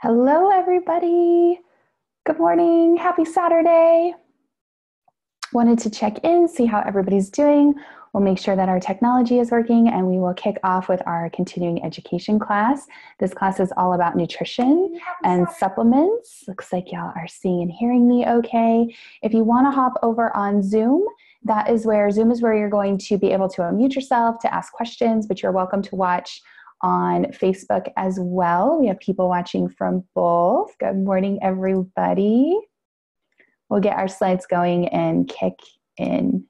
Hello, everybody. Good morning. Happy Saturday. Wanted to check in, see how everybody's doing. We'll make sure that our technology is working, and we will kick off with our continuing education class. This class is all about nutrition and supplements. Looks like y'all are seeing and hearing me okay. If you want to hop over on Zoom, that is where Zoom is where you're going to be able to unmute yourself to ask questions, but you're welcome to watch on Facebook as well. We have people watching from both. Good morning, everybody. We'll get our slides going and kick in.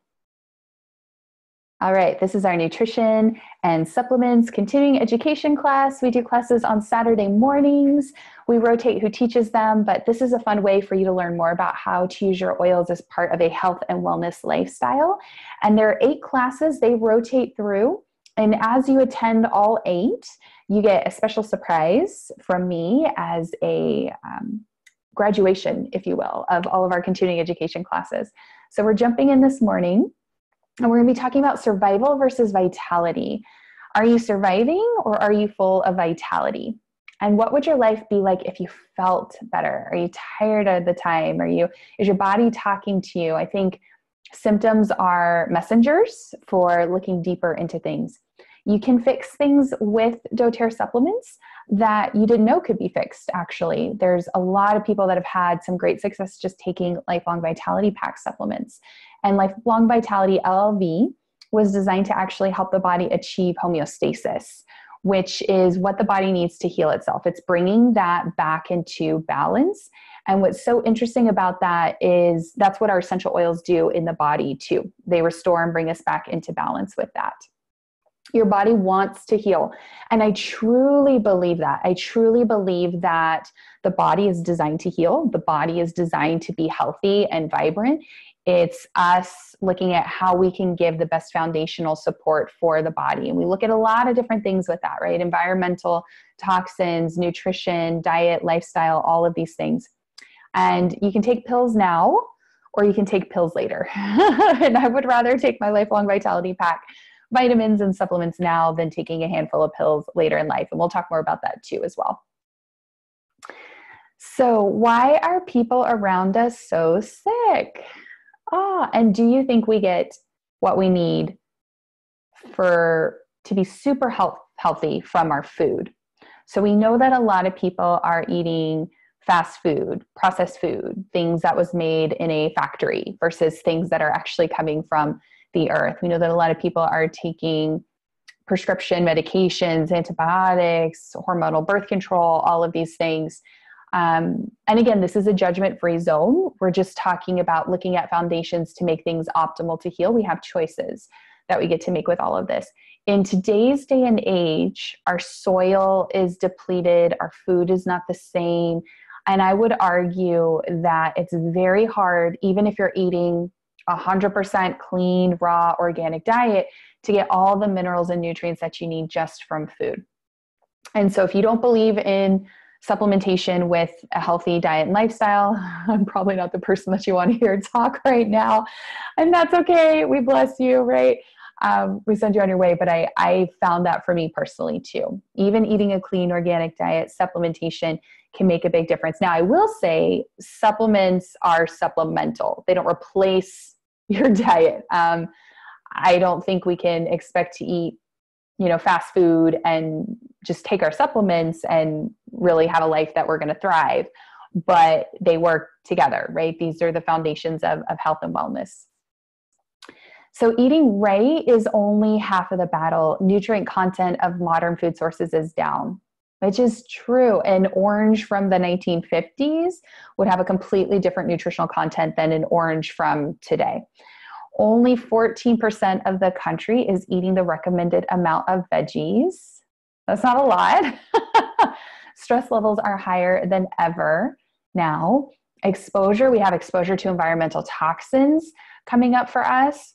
All right, this is our nutrition and supplements continuing education class. We do classes on Saturday mornings. We rotate who teaches them, but this is a fun way for you to learn more about how to use your oils as part of a health and wellness lifestyle. And there are 8 classes. They rotate through. And as you attend all 8, you get a special surprise from me as a graduation, if you will, of all of our continuing education classes. So we're jumping in this morning, and we're going to be talking about survival versus vitality. Are you surviving, or are you full of vitality? And what would your life be like if you felt better? Are you tired all the time? Is your body talking to you? I think symptoms are messengers for looking deeper into things. You can fix things with doTERRA supplements that you didn't know could be fixed, actually. There's a lot of people that have had some great success just taking Lifelong Vitality pack supplements. And Lifelong Vitality LLV was designed to actually help the body achieve homeostasis, which is what the body needs to heal itself. It's bringing that back into balance. And what's so interesting about that is that's what our essential oils do in the body too. They restore and bring us back into balance with that. Your body wants to heal. And I truly believe that. I truly believe that the body is designed to heal. The body is designed to be healthy and vibrant. It's us looking at how we can give the best foundational support for the body. And we look at a lot of different things with that, right? Environmental, toxins, nutrition, diet, lifestyle, all of these things. And you can take pills now, or you can take pills later. And I would rather take my Lifelong Vitality pack, vitamins and supplements now than taking a handful of pills later in life. And we'll talk more about that too as well. So why are people around us so sick? And do you think we get what we need to be super healthy from our food? So we know that a lot of people are eating fast food, processed food, things that was made in a factory versus things that are actually coming from the earth. We know that a lot of people are taking prescription medications, antibiotics, hormonal birth control, all of these things. And again, this is a judgment-free zone. We're just talking about looking at foundations to make things optimal to heal. We have choices that we get to make with all of this. In today's day and age, our soil is depleted. Our food is not the same. And I would argue that it's very hard, even if you're eating 100% clean, raw, organic diet, to get all the minerals and nutrients that you need just from food. And so if you don't believe in supplementation with a healthy diet and lifestyle, I'm probably not the person that you want to hear talk right now. And that's okay. We bless you, right? We send you on your way. But I found that for me personally too. Even eating a clean organic diet, supplementation can make a big difference. Now, I will say supplements are supplemental. They don't replace your diet. I don't think we can expect to eat, fast food and just take our supplements and really have a life that we're going to thrive, but they work together, right? These are the foundations of health and wellness. So eating right is only half of the battle. Nutrient content of modern food sources is down, which is true. An orange from the 1950s would have a completely different nutritional content than an orange from today. Only 14% of the country is eating the recommended amount of veggies. That's not a lot. Stress levels are higher than ever now. Exposure, we have exposure to environmental toxins coming up for us.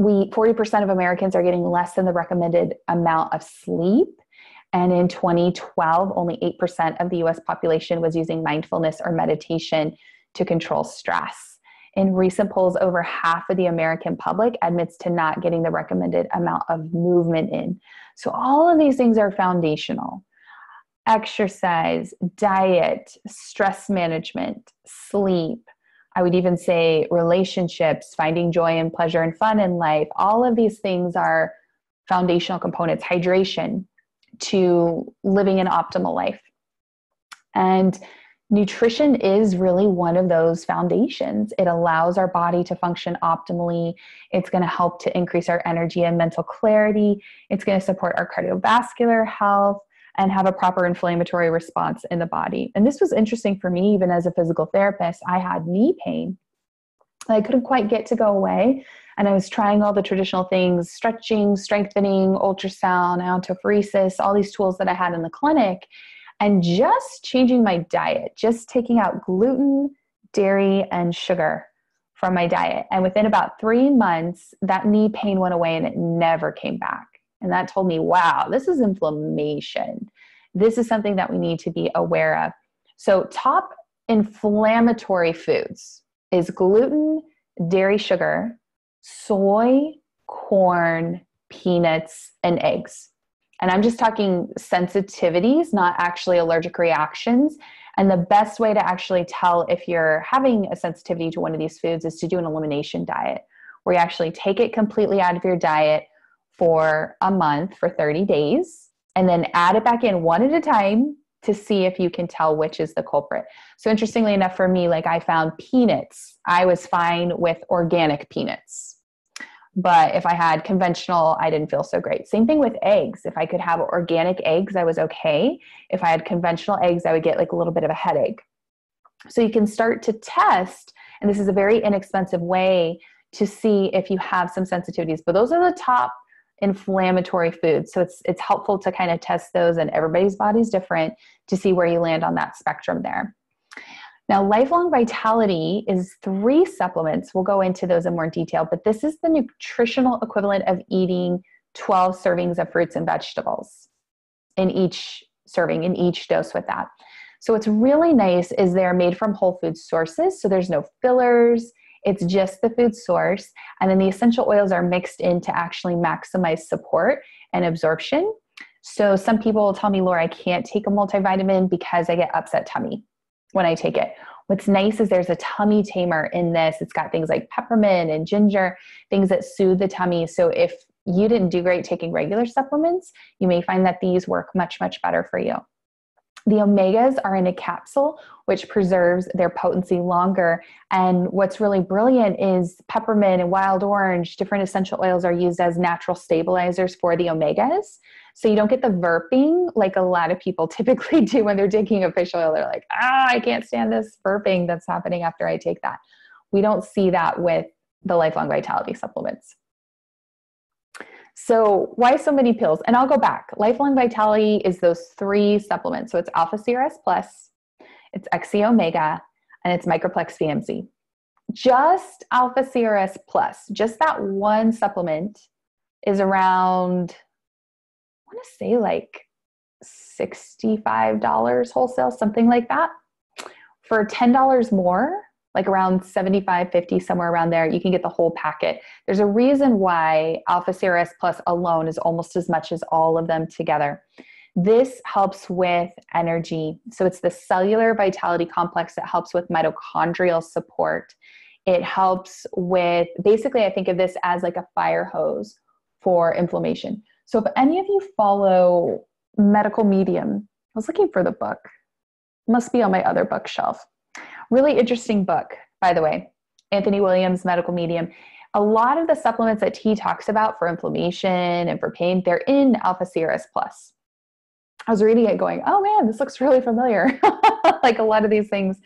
40% of Americans are getting less than the recommended amount of sleep. And in 2012, only 8% of the US population was using mindfulness or meditation to control stress. In recent polls, over half of the American public admits to not getting the recommended amount of movement in. So all of these things are foundational. exercise, diet, stress management, sleep. I would even say relationships, finding joy and pleasure and fun in life. All of these things are foundational components, hydration, to living an optimal life. And nutrition is really one of those foundations. It allows our body to function optimally. It's going to help to increase our energy and mental clarity. It's going to support our cardiovascular health and have a proper inflammatory response in the body. And this was interesting for me, even as a physical therapist. I had knee pain that I couldn't quite get to go away. And I was trying all the traditional things, stretching, strengthening, ultrasound, iontophoresis, all these tools that I had in the clinic. And just changing my diet, just taking out gluten, dairy, and sugar from my diet. And within about 3 months, that knee pain went away and it never came back. And that told me, wow, this is inflammation. This is something that we need to be aware of. So top inflammatory foods is gluten, dairy, sugar, soy, corn, peanuts, and eggs. And I'm just talking sensitivities, not actually allergic reactions. And the best way to actually tell if you're having a sensitivity to one of these foods is to do an elimination diet, where you actually take it completely out of your diet for a month, for 30 days, and then add it back in one at a time to see if you can tell which is the culprit. So interestingly enough for me, like I found peanuts. I was fine with organic peanuts. But if I had conventional, I didn't feel so great. Same thing with eggs. If I could have organic eggs, I was okay. If I had conventional eggs, I would get like a little bit of a headache. So you can start to test, and this is a very inexpensive way to see if you have some sensitivities. But those are the top inflammatory foods. So it's helpful to kind of test those, and everybody's body's different, to see where you land on that spectrum there. Now, Lifelong Vitality is 3 supplements. We'll go into those in more detail, but this is the nutritional equivalent of eating 12 servings of fruits and vegetables in each serving, in each dose with that. So what's really nice is they're made from whole food sources, so there's no fillers. It's just the food source. And then the essential oils are mixed in to actually maximize support and absorption. So some people will tell me, Laura, I can't take a multivitamin because I get upset tummy when I take it. What's nice is there's a tummy tamer in this. It's got things like peppermint and ginger, things that soothe the tummy. So if you didn't do great taking regular supplements, you may find that these work much, much better for you. The omegas are in a capsule, which preserves their potency longer. And what's really brilliant is peppermint and wild orange, different essential oils are used as natural stabilizers for the omegas. So you don't get the burping like a lot of people typically do when they're taking a fish oil. They're like, I can't stand this burping that's happening after I take that. We don't see that with the Lifelong Vitality supplements. So why so many pills? And I'll go back. Lifelong Vitality is those 3 supplements. So it's Alpha CRS Plus, it's xEO Mega, and it's Microplex VMz. Just Alpha CRS Plus, just that one supplement is around, I want to say like $65 wholesale, something like that. For $10 more, like around $75.50, somewhere around there, you can get the whole packet. There's a reason why Alpha CRS Plus alone is almost as much as all of them together. This helps with energy. So it's the cellular vitality complex that helps with mitochondrial support. It helps with, basically I think of this as like a fire hose for inflammation. So if any of you follow Medical Medium, I was looking for the book, it must be on my other bookshelf. Really interesting book, by the way, Anthony Williams, Medical Medium. A lot of the supplements that he talks about for inflammation and for pain, they're in Alpha CRS Plus. I was reading it going, oh man, this looks really familiar. Like a lot of these things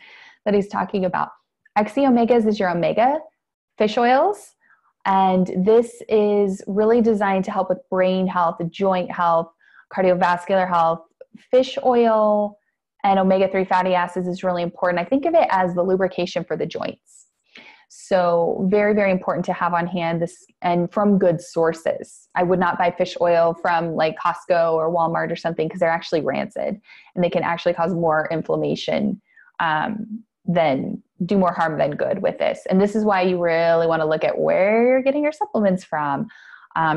that he's talking about. xEO Omegas is your omega fish oils. And this is really designed to help with brain health, joint health, cardiovascular health. Fish oil and omega-3 fatty acids is really important. I think of it as the lubrication for the joints. So very, very important to have on hand, this, and from good sources. I would not buy fish oil from like Costco or Walmart or something, because they're actually rancid and they can actually cause more inflammation than do more harm than good with this. And this is why you really want to look at where you're getting your supplements from,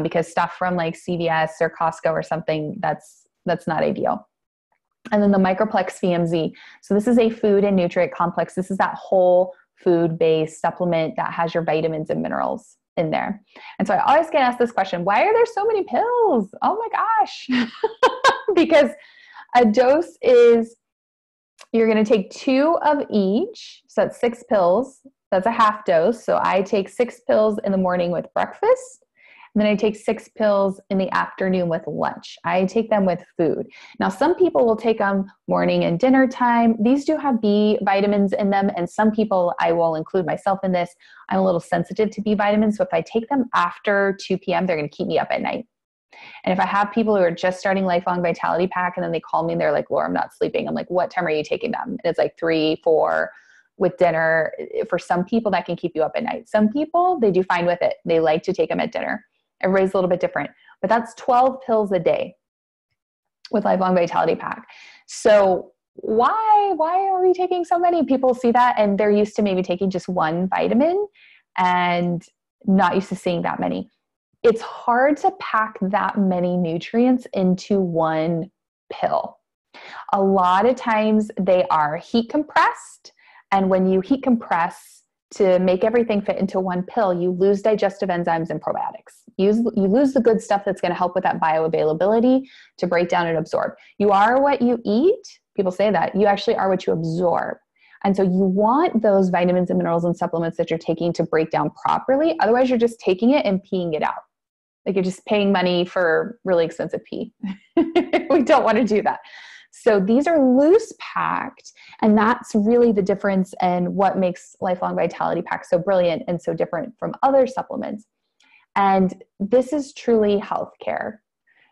because stuff from like CVS or Costco or something, that's not ideal. And then the Microplex VMz. So this is a food and nutrient complex. This is that whole food-based supplement that has your vitamins and minerals in there. And so I always get asked this question, why are there so many pills? Oh my gosh. Because a dose is, you're going to take 2 of each. So that's 6 pills. That's a half dose. So I take 6 pills in the morning with breakfast. And then I take 6 pills in the afternoon with lunch. I take them with food. Now, some people will take them morning and dinner time. These do have B vitamins in them. And some people, I will include myself in this, I'm a little sensitive to B vitamins. So if I take them after 2 p.m., they're going to keep me up at night. And if I have people who are just starting Lifelong Vitality Pack and then they call me and they're like, Laura, I'm not sleeping. I'm like, what time are you taking them? And it's like 3, 4 with dinner. For some people, that can keep you up at night. Some people, they do fine with it. They like to take them at dinner. Everybody's a little bit different, but that's 12 pills a day with Lifelong Vitality Pack. So why are we taking so many? People see that and they're used to maybe taking just 1 vitamin and not used to seeing that many. It's hard to pack that many nutrients into 1 pill. A lot of times they are heat compressed, and when you heat compress to make everything fit into 1 pill, you lose digestive enzymes and probiotics. You lose the good stuff that's going to help with that bioavailability to break down and absorb. You are what you eat. People say that. You actually are what you absorb. And so you want those vitamins and minerals and supplements that you're taking to break down properly. Otherwise, you're just taking it and peeing it out. Like you're just paying money for really expensive pee. We don't want to do that. So these are loose packed, and that's really the difference and what makes Lifelong Vitality Pack so brilliant and so different from other supplements. And this is truly healthcare,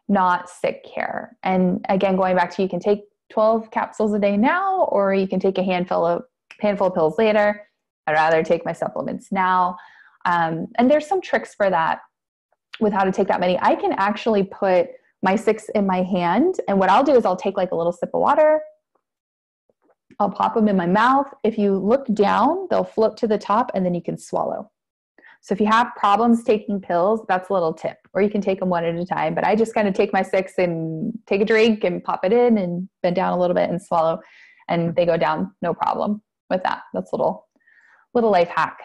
not sick care. And again, going back to, you can take 12 capsules a day now, or you can take a handful of pills later. I'd rather take my supplements now. And there's some tricks for that with how to take that many. I can actually put my 6 in my hand. And what I'll do is I'll take like a little sip of water. I'll pop them in my mouth. If you look down, they'll float to the top and then you can swallow. So if you have problems taking pills, that's a little tip, or you can take them one at a time. But I just kind of take my 6 and take a drink and pop it in and bend down a little bit and swallow, and they go down. No problem with that. That's a little life hack.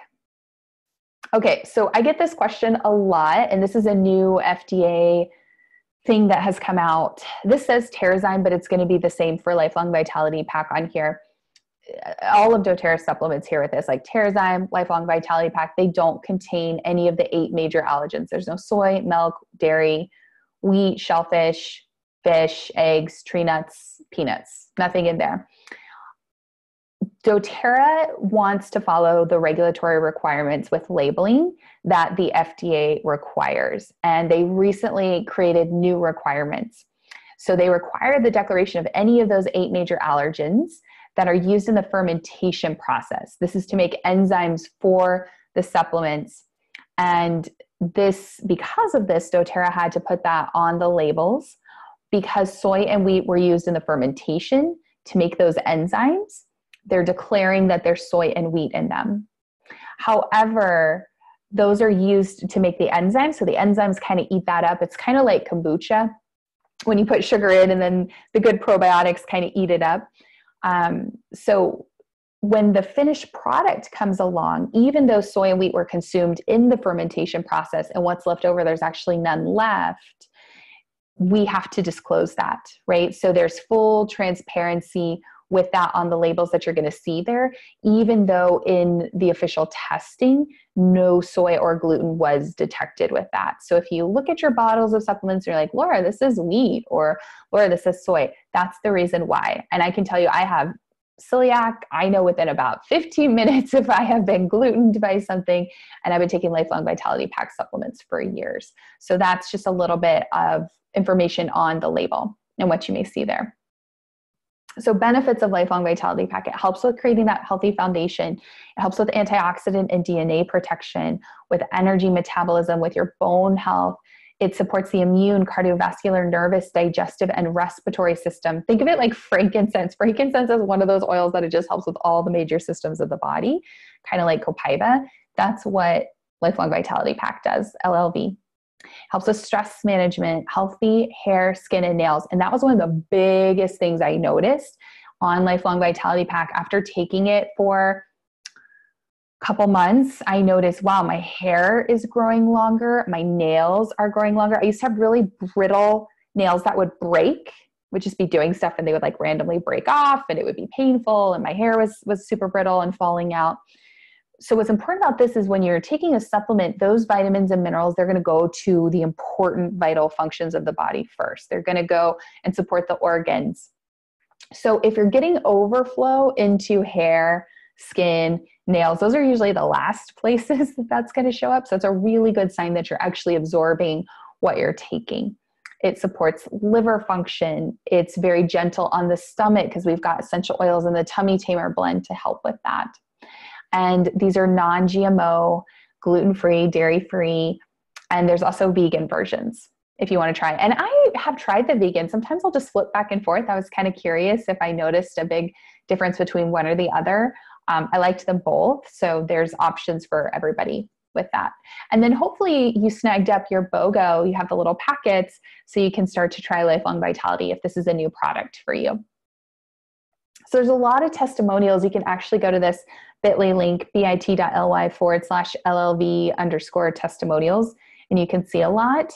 Okay. So I get this question a lot, and this is a new FDA thing that has come out. This says Terrazyme, but it's going to be the same for Lifelong Vitality Pack on here. All of doTERRA supplements here with this, like Terrazyme, Lifelong Vitality Pack, they don't contain any of the 8 major allergens. There's no soy, milk, dairy, wheat, shellfish, fish, eggs, tree nuts, peanuts, nothing in there. doTERRA wants to follow the regulatory requirements with labeling that the FDA requires, and they recently created new requirements. So they require the declaration of any of those 8 major allergens that are used in the fermentation process. This is to make enzymes for the supplements. And this, because of this, doTERRA had to put that on the labels because soy and wheat were used in the fermentation to make those enzymes. They're declaring that there's soy and wheat in them. However, those are used to make the enzymes. So the enzymes kind of eat that up. It's kind of like kombucha when you put sugar in and then the good probiotics kind of eat it up. So when the finished product comes along, even though soy and wheat were consumed in the fermentation process and what's left over, there's actually none left, we have to disclose that, right? So there's full transparency with that on the labels that you're going to see there, even though in the official testing, no soy or gluten was detected with that. So if you look at your bottles of supplements and you're like, Laura, this is wheat, or Laura, this is soy, that's the reason why. And I can tell you, I have celiac. I know within about 15 minutes if I have been glutened by something, and I've been taking Lifelong Vitality Pack supplements for years. So that's just a little bit of information on the label and what you may see there. So benefits of Lifelong Vitality Pack: it helps with creating that healthy foundation. It helps with antioxidant and DNA protection, with energy metabolism, with your bone health. It supports the immune, cardiovascular, nervous, digestive, and respiratory system. Think of it like frankincense. Frankincense is one of those oils that it just helps with all the major systems of the body, kind of like copaiba. That's what Lifelong Vitality Pack does, LLV. helps with stress management, healthy hair, skin, and nails. And that was one of the biggest things I noticed on Lifelong Vitality Pack. After taking it for a couple months, I noticed, wow, my hair is growing longer. My nails are growing longer. I used to have really brittle nails that would break, would just be doing stuff and they would like randomly break off and it would be painful and my hair was super brittle and falling out. So what's important about this is when you're taking a supplement, those vitamins and minerals, they're going to go to the important vital functions of the body first. They're going to go and support the organs. So if you're getting overflow into hair, skin, nails, those are usually the last places that that's going to show up. So it's a really good sign that you're actually absorbing what you're taking. It supports liver function. It's very gentle on the stomach because we've got essential oils in the Tummy Tamer blend to help with that. And these are non-GMO, gluten-free, dairy-free, and there's also vegan versions if you want to try. And I have tried the vegan. Sometimes I'll just flip back and forth. I was kind of curious if I noticed a big difference between one or the other. I liked them both, so there's options for everybody with that. And then hopefully you snagged up your BOGO. You have the little packets so you can start to try Lifelong Vitality if this is a new product for you. So there's a lot of testimonials. You can actually go to this bit.ly link, bit.ly/LLV_testimonials, and you can see a lot.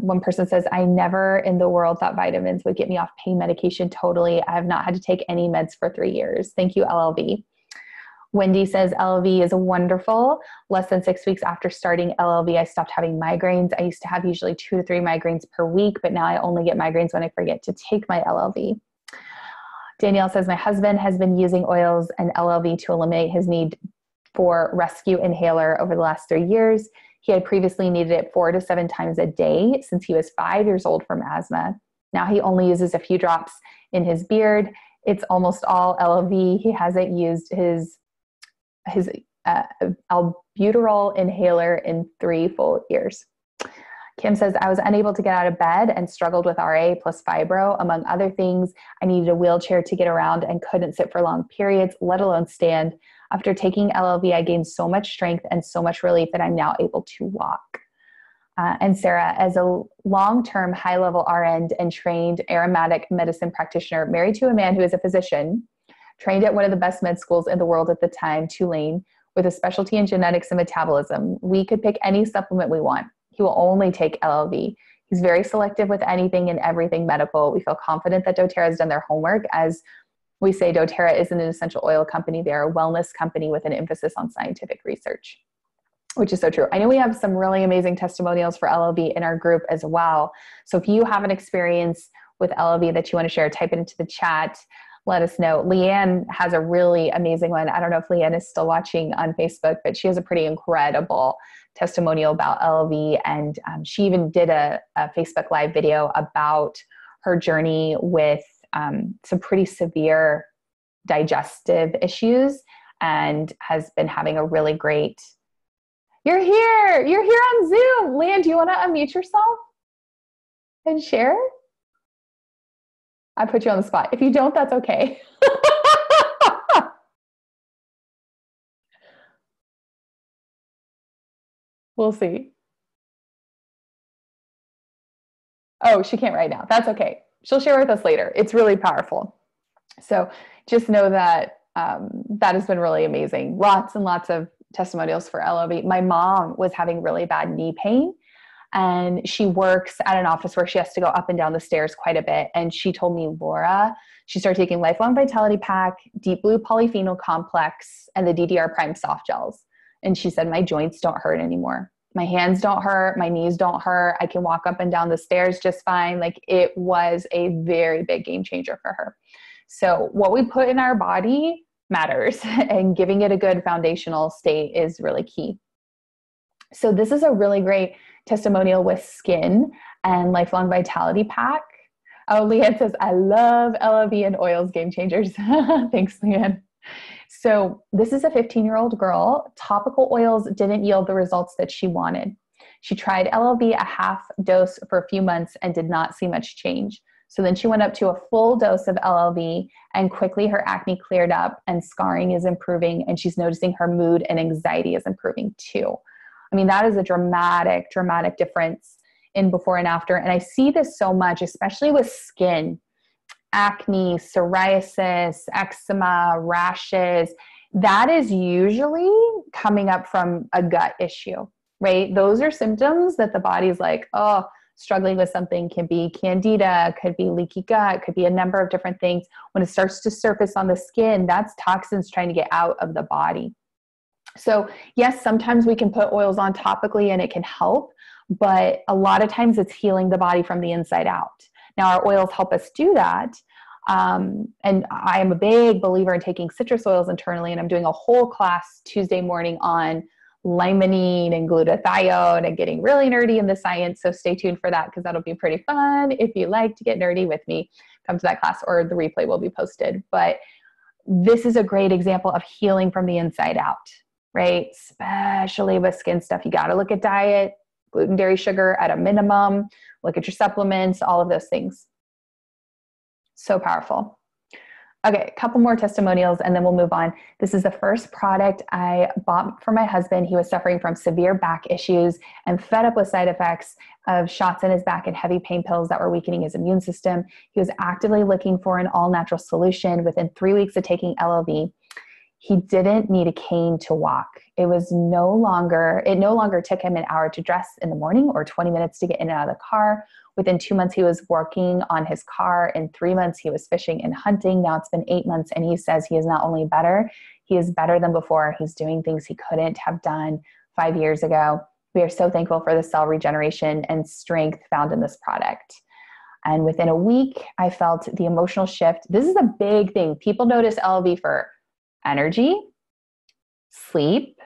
One person says, I never in the world thought vitamins would get me off pain medication totally. I have not had to take any meds for 3 years. Thank you, LLV. Wendy says, LLV is wonderful. Less than 6 weeks after starting LLV, I stopped having migraines. I used to have usually 2 to 3 migraines per week, but now I only get migraines when I forget to take my LLV. Danielle says, my husband has been using oils and LLV to eliminate his need for rescue inhaler over the last 3 years. He had previously needed it 4 to 7 times a day since he was 5 years old from asthma. Now he only uses a few drops in his beard. It's almost all LLV. He hasn't used his albuterol inhaler in 3 full years. Kim says, I was unable to get out of bed and struggled with RA plus fibro, among other things. I needed a wheelchair to get around and couldn't sit for long periods, let alone stand. After taking LLV, I gained so much strength and so much relief that I'm now able to walk. And Sarah, as a long-term high-level RN and trained aromatic medicine practitioner, married to a man who is a physician, trained at one of the best med schools in the world at the time, Tulane, with a specialty in genetics and metabolism, we could pick any supplement we want. He will only take LLV. He's very selective with anything and everything medical. We feel confident that doTERRA has done their homework. As we say, doTERRA isn't an essential oil company. They're a wellness company with an emphasis on scientific research, which is so true. I know we have some really amazing testimonials for LLV in our group as well. So if you have an experience with LLV that you want to share, type it into the chat. Let us know. Leanne has a really amazing one. I don't know if Leanne is still watching on Facebook, but she has a pretty incredible testimonial about LLV. And she even did a Facebook Live video about her journey with some pretty severe digestive issues and has been having a really great... You're here! You're here on Zoom! Leanne, do you want to unmute yourself and share? I put you on the spot. If you don't, that's okay. We'll see. Oh, she can't right now. That's okay. She'll share with us later. It's really powerful. So just know that that has been really amazing. Lots and lots of testimonials for LLV. My mom was having really bad knee pain. And she works at an office where she has to go up and down the stairs quite a bit. And she told me, Laura, she started taking Lifelong Vitality Pack, Deep Blue Polyphenol Complex, and the DDR Prime soft gels. And she said, my joints don't hurt anymore. My hands don't hurt. My knees don't hurt. I can walk up and down the stairs just fine. Like, it was a very big game changer for her. So what we put in our body matters, and giving it a good foundational state is really key. So this is a really great testimonial with skin and Lifelong Vitality Pack. Oh, Leanne says, I love LLV and oils, game changers. Thanks, Leanne. So this is a 15-year-old girl. Topical oils didn't yield the results that she wanted. She tried LLV a half dose for a few months and did not see much change. So then she went up to a full dose of LLV, and quickly her acne cleared up and scarring is improving, and she's noticing her mood and anxiety is improving too. I mean, that is a dramatic, dramatic difference in before and after. And I see this so much, especially with skin, acne, psoriasis, eczema, rashes. That is usually coming up from a gut issue, right? Those are symptoms that the body's like, oh, struggling with something. Can be candida, could be leaky gut, could be a number of different things. When it starts to surface on the skin, that's toxins trying to get out of the body. So yes, sometimes we can put oils on topically and it can help, but a lot of times it's healing the body from the inside out. Now our oils help us do that. And I am a big believer in taking citrus oils internally, and I'm doing a whole class Tuesday morning on limonene and glutathione and getting really nerdy in the science. So stay tuned for that, because that'll be pretty fun. If you like to get nerdy with me, come to that class, or the replay will be posted. But this is a great example of healing from the inside out, right? Especially with skin stuff. You got to look at diet, gluten, dairy, sugar at a minimum, look at your supplements, all of those things. So powerful. Okay, a couple more testimonials and then we'll move on. This is the first product I bought for my husband. He was suffering from severe back issues and fed up with side effects of shots in his back and heavy pain pills that were weakening his immune system. He was actively looking for an all-natural solution. Within 3 weeks of taking LLV, he didn't need a cane to walk. It no longer took him an hour to dress in the morning or 20 minutes to get in and out of the car. Within 2 months, he was working on his car. In 3 months, he was fishing and hunting. Now it's been 8 months, and he says he is not only better, he is better than before. He's doing things he couldn't have done 5 years ago. We are so thankful for the cell regeneration and strength found in this product. And within a week, I felt the emotional shift. This is a big thing. People notice LV for energy, sleep,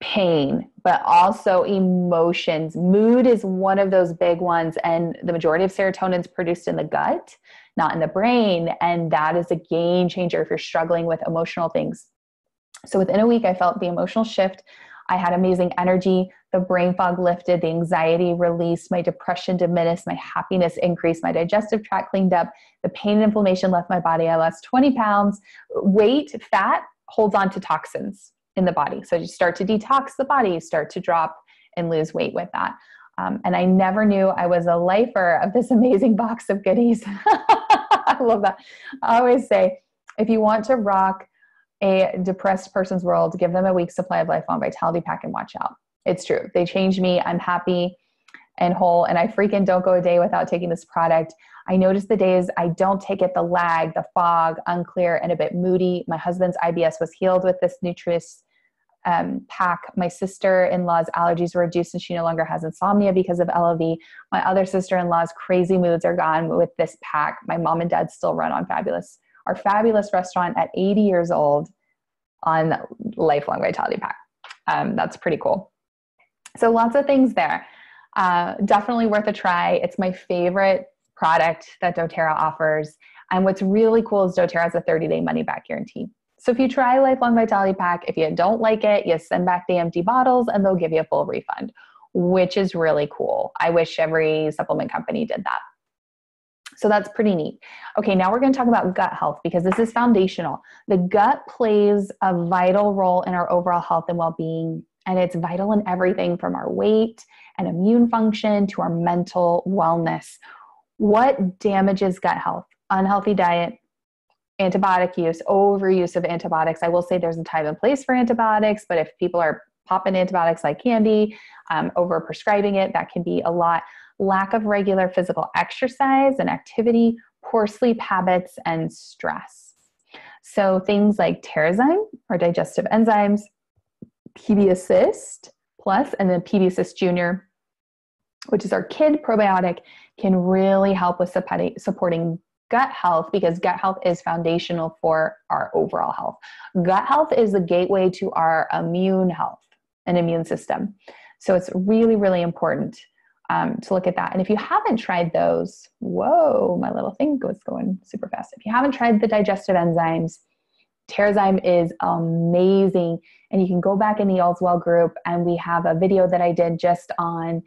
pain, but also emotions. Mood is one of those big ones, and the majority of serotonin is produced in the gut, not in the brain, and that is a game changer if you're struggling with emotional things. So within a week, I felt the emotional shift. I had amazing energy. The brain fog lifted, the anxiety released, my depression diminished, my happiness increased, my digestive tract cleaned up, the pain and inflammation left my body. I lost 20 pounds. Weight, fat holds on to toxins in the body. So you start to detox the body, you start to drop and lose weight with that. And I never knew I was a lifer of this amazing box of goodies. I love that. I always say, if you want to rock a depressed person's world, give them a week's supply of Lifelong Vitality Pack and watch out. It's true. They changed me. I'm happy and whole. And I freaking don't go a day without taking this product. I noticed the days I don't take it, the lag, the fog, unclear, and a bit moody. My husband's IBS was healed with this nutritious pack. My sister-in-law's allergies were reduced, and she no longer has insomnia because of LLV. My other sister-in-law's crazy moods are gone with this pack. My mom and dad still run on our fabulous restaurant at 80 years old on Lifelong Vitality Pack. That's pretty cool. So lots of things there. Definitely worth a try. It's my favorite product that doTERRA offers. And what's really cool is doTERRA has a 30-day money-back guarantee. So if you try Lifelong Vitality Pack, if you don't like it, you send back the empty bottles and they'll give you a full refund, which is really cool. I wish every supplement company did that. So that's pretty neat. Okay, now we're going to talk about gut health, because this is foundational. The gut plays a vital role in our overall health and well-being, and it's vital in everything from our weight and immune function to our mental wellness. What damages gut health? Unhealthy diet, antibiotic use, overuse of antibiotics. I will say there's a time and place for antibiotics, but if people are popping antibiotics like candy, overprescribing it, that can be a lot. Lack of regular physical exercise and activity, poor sleep habits, and stress. So things like Terrazyme, or digestive enzymes, PB Assist Plus, and then PB Assist Junior, which is our kid probiotic, can really help with supporting gut health, because gut health is foundational for our overall health. Gut health is the gateway to our immune health and immune system. So it's really, really important to look at that. And if you haven't tried those, whoa, my little thing was going super fast. If you haven't tried the digestive enzymes, Terrazyme is amazing. And you can go back in the All's Well group, and we have a video that I did just on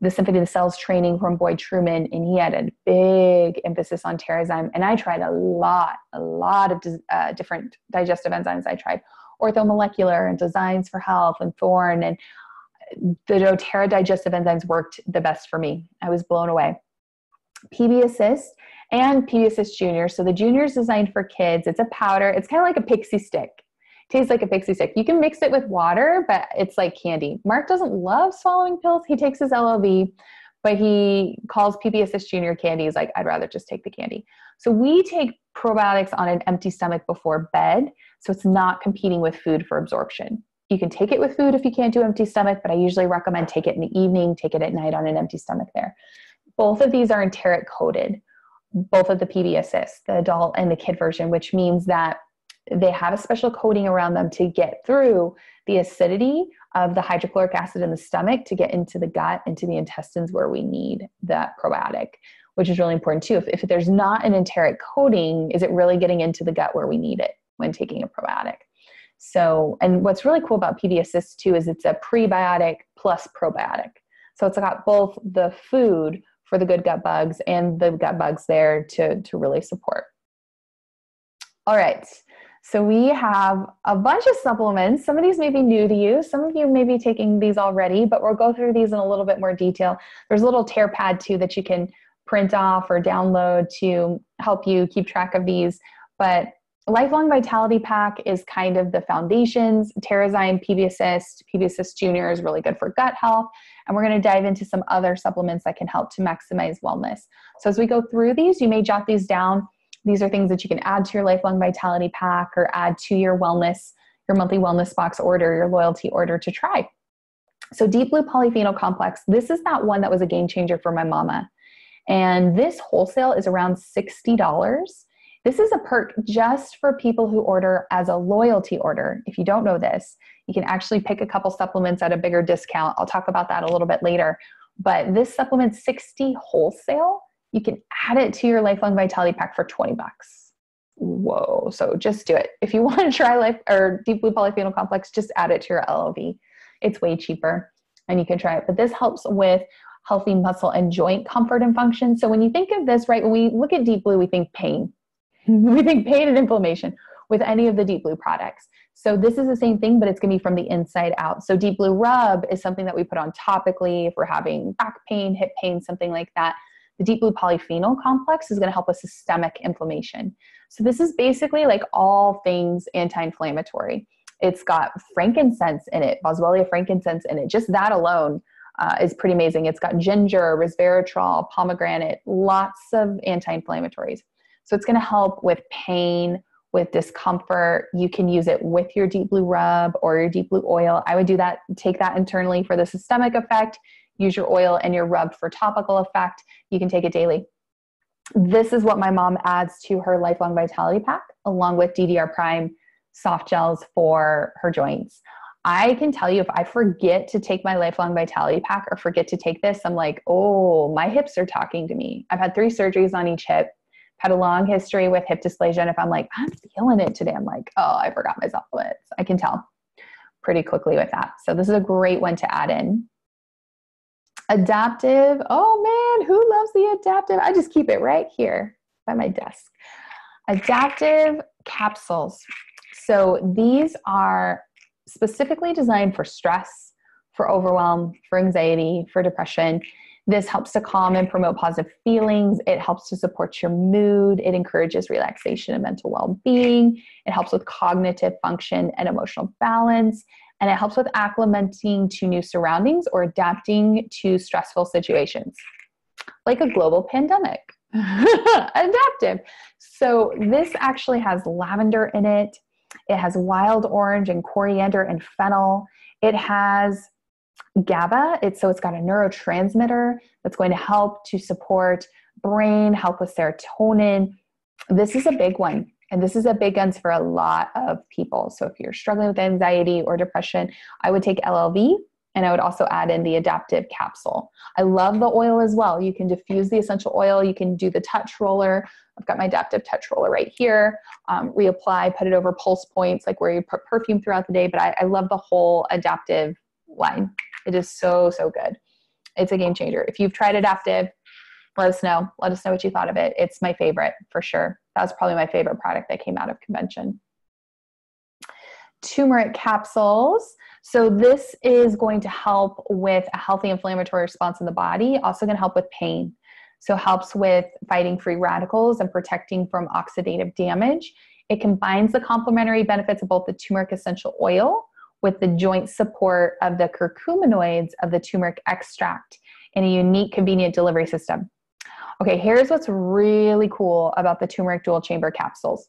the Symphony of the Cells training from Boyd Truman, and he had a big emphasis on Terrazyme. And I tried a lot of different digestive enzymes. I tried orthomolecular and Designs for Health and Thorne, and the doTERRA digestive enzymes worked the best for me. I was blown away. PB Assist and PB Assist Junior. So the Junior is designed for kids. It's a powder. It's kind of like a pixie stick. Tastes like a pixie stick. You can mix it with water, but it's like candy. Mark doesn't love swallowing pills. He takes his LLV, but he calls PB Assist Junior candy. He's like, I'd rather just take the candy. So we take probiotics on an empty stomach before bed, so it's not competing with food for absorption. You can take it with food if you can't do empty stomach, but I usually recommend take it in the evening, take it at night on an empty stomach there. Both of these are enteric coded, both of the PB Assist, the adult and the kid version, which means that they have a special coating around them to get through the acidity of the hydrochloric acid in the stomach to get into the gut, into the intestines where we need that probiotic, which is really important too. If there's not an enteric coating, is it really getting into the gut where we need it when taking a probiotic? So, and what's really cool about PB Assist too is it's a prebiotic plus probiotic. So it's got both the food for the good gut bugs and the gut bugs there to really support. All right. So we have a bunch of supplements. Some of these may be new to you. Some of you may be taking these already, but we'll go through these in a little bit more detail. There's a little tear pad too that you can print off or download to help you keep track of these. But Lifelong Vitality Pack is kind of the foundations. Terrazyme, PB Assist Junior is really good for gut health. And we're gonna dive into some other supplements that can help to maximize wellness. So as we go through these, you may jot these down. These are things that you can add to your Lifelong Vitality Pack or add to your wellness, your monthly wellness box order, your loyalty order to try. So Deep Blue Polyphenol Complex, this is that one that was a game changer for my mama. And this wholesale is around $60. This is a perk just for people who order as a loyalty order. If you don't know this, you can actually pick a couple supplements at a bigger discount. I'll talk about that a little bit later. But this supplement, $60 wholesale, you can add it to your Lifelong Vitality Pack for $20. Whoa. So just do it. If you want to try Life or Deep Blue Polyphenol Complex, just add it to your LLV. It's way cheaper and you can try it. But this helps with healthy muscle and joint comfort and function. So when you think of this, right, when we look at Deep Blue, we think pain. We think pain and inflammation with any of the Deep Blue products. So this is the same thing, but it's going to be from the inside out. So Deep Blue Rub is something that we put on topically if we're having back pain, hip pain, something like that. The Deep Blue Polyphenol Complex is going to help with systemic inflammation. So this is basically like all things anti-inflammatory. It's got frankincense in it, Boswellia frankincense in it. Just that alone is pretty amazing. It's got ginger, resveratrol, pomegranate, lots of anti-inflammatories. So it's going to help with pain, with discomfort. You can use it with your Deep Blue Rub or your Deep Blue Oil. I would do that, take that internally for the systemic effect. Use your oil and your rub for topical effect. You can take it daily. This is what my mom adds to her Lifelong Vitality Pack, along with DDR Prime soft gels for her joints. I can tell you if I forget to take my Lifelong Vitality Pack or forget to take this, I'm like, oh, my hips are talking to me. I've had 3 surgeries on each hip, had a long history with hip dysplasia. And if I'm like, I'm feeling it today, I'm like, oh, I forgot my supplements. I can tell pretty quickly with that. So this is a great one to add in. Adaptiv. Oh man, who loves the Adaptiv? I just keep it right here by my desk. Adaptiv capsules. So these are specifically designed for stress, for overwhelm, for anxiety, for depression. This helps to calm and promote positive feelings. It helps to support your mood. It encourages relaxation and mental well-being. It helps with cognitive function and emotional balance. And it helps with acclimating to new surroundings or adapting to stressful situations, like a global pandemic. Adaptive. So this actually has lavender in it. It has wild orange and coriander and fennel. It has GABA. So it's got a neurotransmitter that's going to help to support brain, help with serotonin. This is a big one. And this is a big guns for a lot of people. So if you're struggling with anxiety or depression, I would take LLV and I would also add in the Adaptiv capsule. I love the oil as well. You can diffuse the essential oil. You can do the touch roller. I've got my Adaptiv touch roller right here. Reapply, put it over pulse points, like where you put perfume throughout the day. But I love the whole Adaptiv line. It is so, so good. It's a game changer. If you've tried Adaptiv, let us know. Let us know what you thought of it. It's my favorite for sure. That was probably my favorite product that came out of convention. Turmeric capsules. So this is going to help with a healthy inflammatory response in the body, also going to help with pain. So helps with fighting free radicals and protecting from oxidative damage. It combines the complementary benefits of both the turmeric essential oil with the joint support of the curcuminoids of the turmeric extract in a unique, convenient delivery system. Okay, here's what's really cool about the turmeric dual chamber capsules.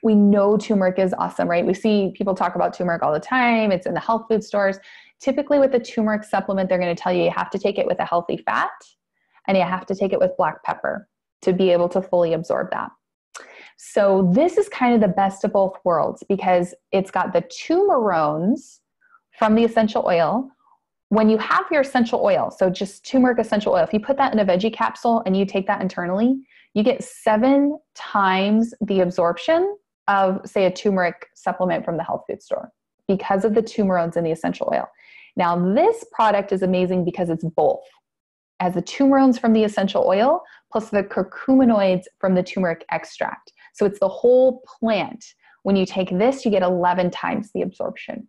We know turmeric is awesome, right? We see people talk about turmeric all the time. It's in the health food stores. Typically with a turmeric supplement, they're going to tell you have to take it with a healthy fat and you have to take it with black pepper to be able to fully absorb that. So this is kind of the best of both worlds because it's got the turmerones from the essential oil. When you have your essential oil, so just turmeric essential oil, if you put that in a veggie capsule and you take that internally, you get 7 times the absorption of, say, a turmeric supplement from the health food store because of the turmerones in the essential oil. Now, this product is amazing because it's both. It has the turmerones from the essential oil plus the curcuminoids from the turmeric extract. So it's the whole plant. When you take this, you get 11 times the absorption.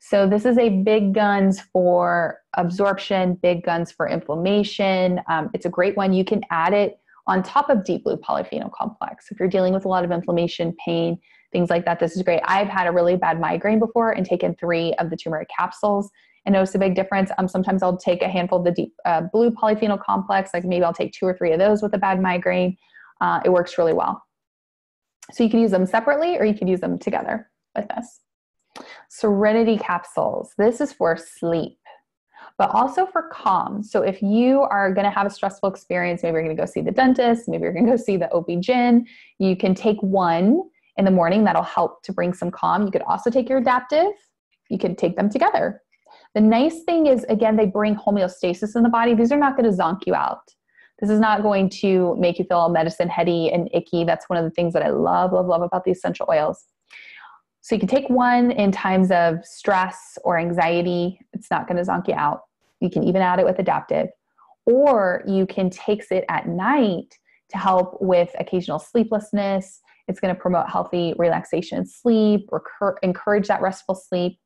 So this is a big guns for absorption, big guns for inflammation. It's a great one. You can add it on top of Deep Blue Polyphenol Complex. If you're dealing with a lot of inflammation, pain, things like that, this is great. I've had a really bad migraine before and taken 3 of the turmeric capsules and noticed a big difference. Sometimes I'll take a handful of the Deep Blue Polyphenol Complex, like maybe I'll take 2 or 3 of those with a bad migraine. It works really well. So you can use them separately or you can use them together with this. Serenity capsules. This is for sleep, but also for calm. So if you are going to have a stressful experience, maybe you're going to go see the dentist, maybe you're going to go see the OB-GYN, you can take 1 in the morning. That'll help to bring some calm. You could also take your Adaptiv. You can take them together. The nice thing is, again, they bring homeostasis in the body. These are not going to zonk you out. This is not going to make you feel medicine heady and icky. That's one of the things that I love, love, love about the essential oils. So you can take 1 in times of stress or anxiety. It's not going to zonk you out. You can even add it with Adaptiv. Or you can take it at night to help with occasional sleeplessness. It's going to promote healthy relaxation and sleep, or encourage that restful sleep,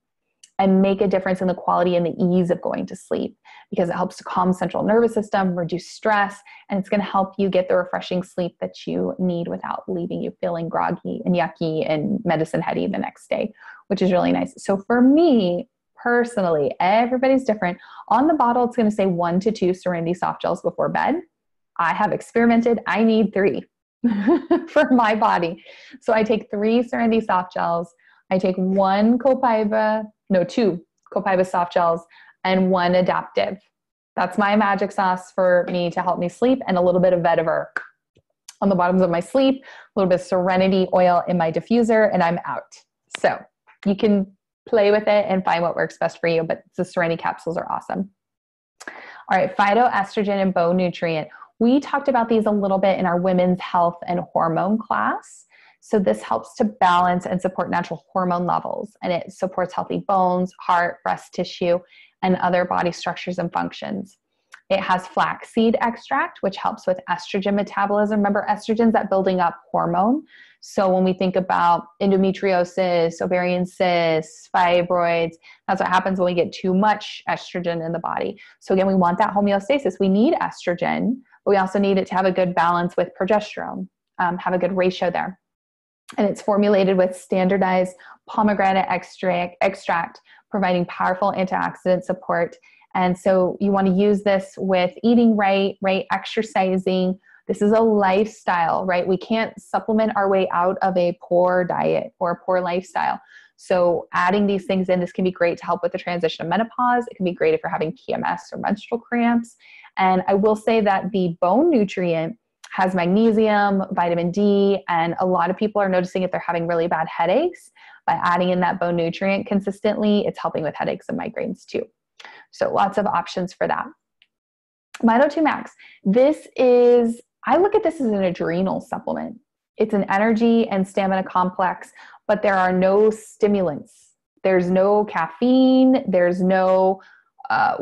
and make a difference in the quality and the ease of going to sleep because it helps to calm central nervous system, reduce stress, and it's going to help you get the refreshing sleep that you need without leaving you feeling groggy and yucky and medicine heady the next day, which is really nice. So for me personally, everybody's different. On the bottle, it's going to say 1 to 2 Serenity soft gels before bed. I have experimented. I need 3 for my body. So I take 3 Serenity soft gels. I take 2 Copiba soft gels and 1 Adaptiv. That's my magic sauce for me to help me sleep, and a little bit of vetiver on the bottoms of my sleep, a little bit of Serenity oil in my diffuser, and I'm out. So you can play with it and find what works best for you, but the Serenity capsules are awesome. All right, phytoestrogen and bone nutrient. We talked about these a little bit in our women's health and hormone class. So this helps to balance and support natural hormone levels, and it supports healthy bones, heart, breast tissue, and other body structures and functions. It has flaxseed extract, which helps with estrogen metabolism. Remember, estrogen's that building up hormone. So when we think about endometriosis, ovarian cysts, fibroids, that's what happens when we get too much estrogen in the body. So again, we want that homeostasis. We need estrogen, but we also need it to have a good balance with progesterone, have a good ratio there. And it's formulated with standardized pomegranate extract, providing powerful antioxidant support. And so you want to use this with eating right, exercising. This is a lifestyle, right? We can't supplement our way out of a poor diet or a poor lifestyle. So adding these things in, this can be great to help with the transition of menopause. It can be great if you're having PMS or menstrual cramps. And I will say that the bone nutrient has magnesium, vitamin D, and a lot of people are noticing if they're having really bad headaches, by adding in that bone nutrient consistently, it's helping with headaches and migraines too. So lots of options for that. Mito2 Max. This is, I look at this as an adrenal supplement. It's an energy and stamina complex, but there are no stimulants. There's no caffeine. There's no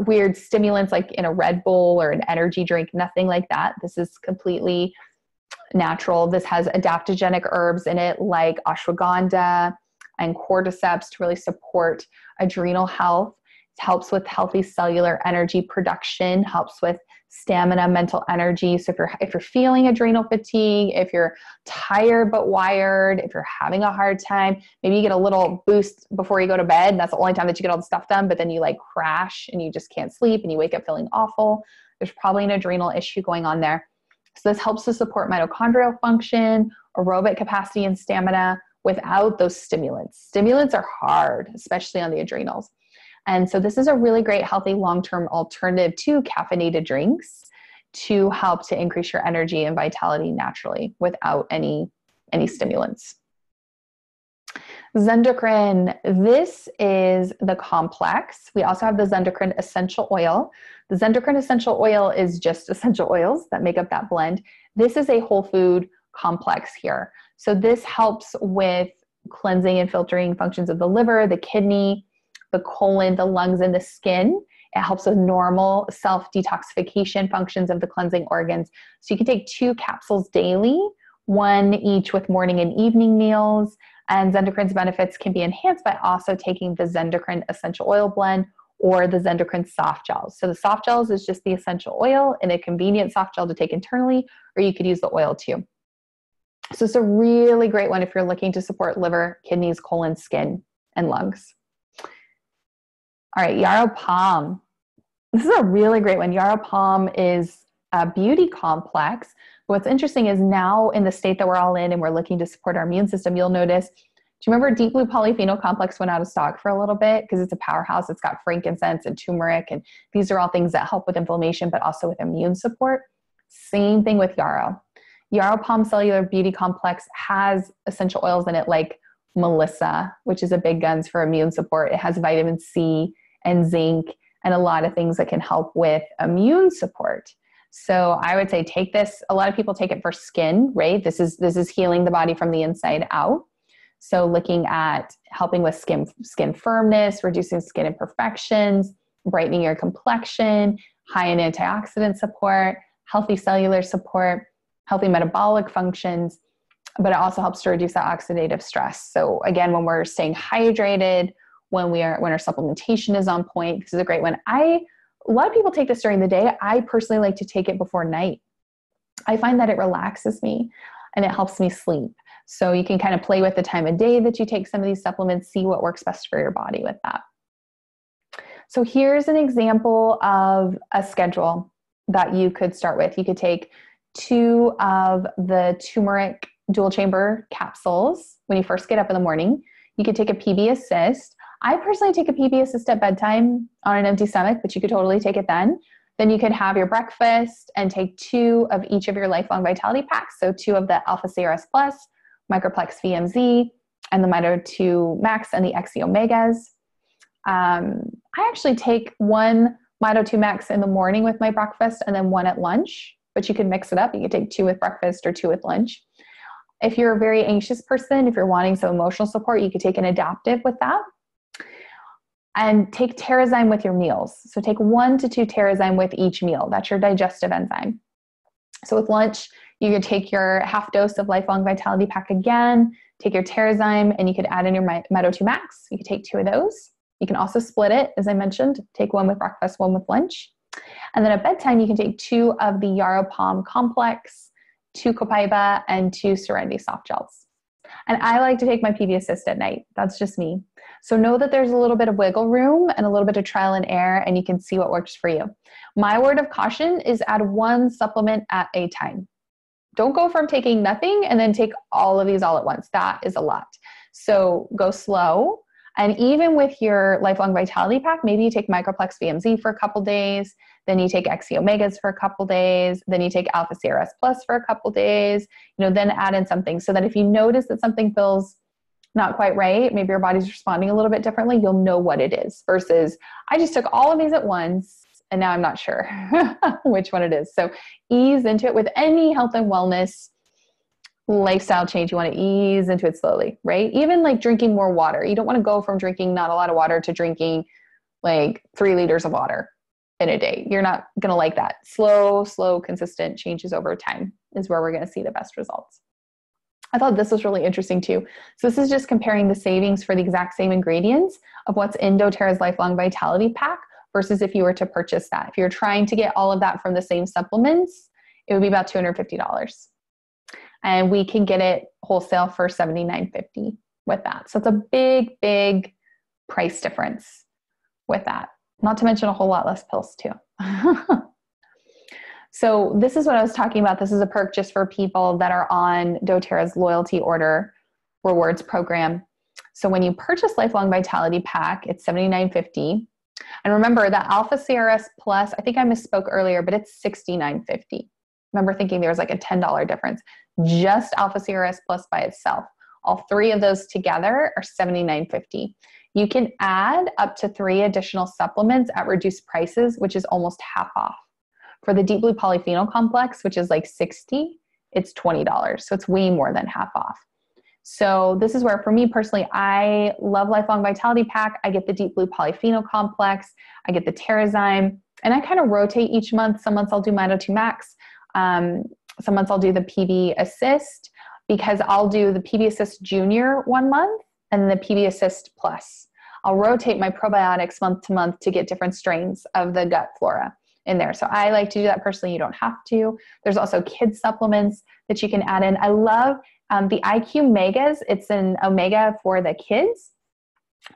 weird stimulants like in a Red Bull or an energy drink, nothing like that. This is completely natural. This has adaptogenic herbs in it like ashwagandha, and cordyceps to really support adrenal health. It helps with healthy cellular energy production, helps with stamina, mental energy. So if you're feeling adrenal fatigue, if you're tired but wired, if you're having a hard time, maybe you get a little boost before you go to bed, and that's the only time that you get all the stuff done, but then you like crash and you just can't sleep and you wake up feeling awful. There's probably an adrenal issue going on there. So this helps to support mitochondrial function, aerobic capacity, and stamina without those stimulants. Stimulants are hard, especially on the adrenals. And so this is a really great, healthy, long-term alternative to caffeinated drinks to help to increase your energy and vitality naturally without any stimulants. Zendocrine, this is the complex. We also have the Zendocrine essential oil. The Zendocrine essential oil is just essential oils that make up that blend. This is a whole food complex here. So this helps with cleansing and filtering functions of the liver, the kidney, the colon, the lungs, and the skin. It helps with normal self-detoxification functions of the cleansing organs. So you can take 2 capsules daily, 1 each with morning and evening meals, and Zendocrine's benefits can be enhanced by also taking the Zendocrine essential oil blend or the Zendocrine soft gels. So the soft gels is just the essential oil in a convenient soft gel to take internally, or you could use the oil too. So it's a really great one if you're looking to support liver, kidneys, colon, skin, and lungs. All right, Yarrow Palm. This is a really great one. Yarrow Palm is a beauty complex. What's interesting is now in the state that we're all in and we're looking to support our immune system, you'll notice, do you remember Deep Blue Polyphenol Complex went out of stock for a little bit because it's a powerhouse. It's got frankincense and turmeric, and these are all things that help with inflammation but also with immune support. Same thing with Yarrow. Yarrow Palm Cellular Beauty Complex has essential oils in it like Melissa, which is a big guns for immune support. It has vitamin C and zinc and a lot of things that can help with immune support. So I would say take this. A lot of people take it for skin, right? This is healing the body from the inside out. So looking at helping with skin firmness, reducing skin imperfections, brightening your complexion, high in antioxidant support, healthy cellular support, healthy metabolic functions, but it also helps to reduce that oxidative stress. So again, when we're staying hydrated, when our supplementation is on point, this is a great one. A lot of people take this during the day. I personally like to take it before night. I find that it relaxes me and it helps me sleep. So you can kind of play with the time of day that you take some of these supplements, see what works best for your body with that. So here's an example of a schedule that you could start with. You could take 2 of the turmeric dual chamber capsules when you first get up in the morning. You could take a PB Assist. I personally take a PB Assist at bedtime on an empty stomach, but you could totally take it then. Then you could have your breakfast and take 2 of each of your Lifelong Vitality packs. So 2 of the Alpha CRS Plus, Microplex VMz, and the Mito2 Max and the xEO Megas. I actually take 1 Mito2 Max in the morning with my breakfast and then 1 at lunch, but you could mix it up. You could take 2 with breakfast or 2 with lunch. If you're a very anxious person, if you're wanting some emotional support, you could take an Adaptiv with that. And take Terrazyme with your meals. So take 1 to 2 Terrazyme with each meal. That's your digestive enzyme. So with lunch, you could take your half dose of Lifelong Vitality pack again, take your Terrazyme, and you could add in your Mito2 Max. You could take 2 of those. You can also split it, as I mentioned. Take 1 with breakfast, 1 with lunch. And then at bedtime, you can take 2 of the Yarrow Palm Complex, 2 Copaiba, and 2 Serenity soft gels. And I like to take my PB Assist at night. That's just me. So know that there's a little bit of wiggle room and a little bit of trial and error, and you can see what works for you. My word of caution is add 1 supplement at a time. Don't go from taking nothing and then take all of these all at once. That is a lot. So go slow. And even with your Lifelong Vitality pack, maybe you take Microplex VMZ for a couple days, then you take xEO Megas for a couple days, then you take Alpha CRS Plus for a couple days, you know, then add in something so that if you notice that something feels not quite right, maybe your body's responding a little bit differently, you'll know what it is versus I just took all of these at once and now I'm not sure which one it is. So ease into it with any health and wellness lifestyle change. You want to ease into it slowly, right? Even like drinking more water. You don't want to go from drinking not a lot of water to drinking like 3 liters of water in a day. You're not going to like that. Slow, consistent changes over time is where we're going to see the best results. I thought this was really interesting too. So this is just comparing the savings for the exact same ingredients of what's in doTERRA's Lifelong Vitality Pack versus if you were to purchase that. If you're trying to get all of that from the same supplements, it would be about $250. And we can get it wholesale for $79.50 with that. So it's a big, big price difference with that. Not to mention a whole lot less pills too. So this is what I was talking about. This is a perk just for people that are on doTERRA's loyalty order rewards program. So when you purchase Lifelong Vitality Pack, it's $79.50. And remember that Alpha CRS Plus, I think I misspoke earlier, but it's $69.50. Remember thinking there was like a $10 difference. Just Alpha CRS Plus by itself. All three of those together are $79.50. You can add up to 3 additional supplements at reduced prices, which is almost half off. For the Deep Blue Polyphenol Complex, which is like $60, it's $20. So it's way more than half off. So this is where, for me personally, I love Lifelong Vitality Pack. I get the Deep Blue Polyphenol Complex. I get the Terrazyme. And I kind of rotate each month. Some months I'll do Mito2 Max. Some months I'll do the PB Assist, because I'll do the PB Assist Junior one month and the PB Assist Plus. I'll rotate my probiotics month to month to get different strains of the gut flora in there. So I like to do that personally. You don't have to. There's also kids supplements that you can add in. I love the IQ Megas. It's an omega for the kids,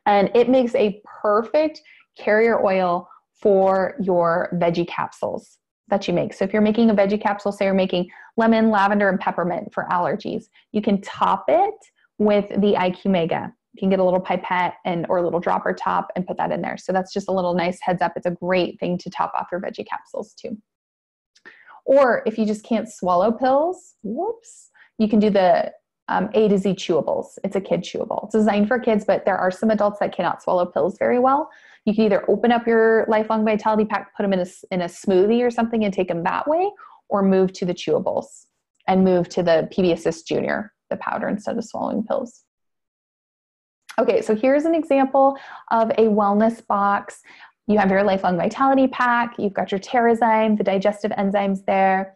and it makes a perfect carrier oil for your veggie capsules that you make. So if you're making a veggie capsule, say you're making lemon, lavender, and peppermint for allergies, you can top it with the IQ Mega. You can get a little pipette or a little dropper top and put that in there. So that's just a little nice heads up. It's a great thing to top off your veggie capsules too. Or if you just can't swallow pills, whoops, you can do the A to Z chewables. It's a kid chewable. It's designed for kids, but there are some adults that cannot swallow pills very well. You can either open up your Lifelong Vitality Pack, put them in a smoothie or something and take them that way, or move to the chewables and move to the PB Assist Junior, the powder, instead of swallowing pills. Okay, so here's an example of a wellness box. You have your Lifelong Vitality Pack. You've got your Terrazyme, the digestive enzymes there.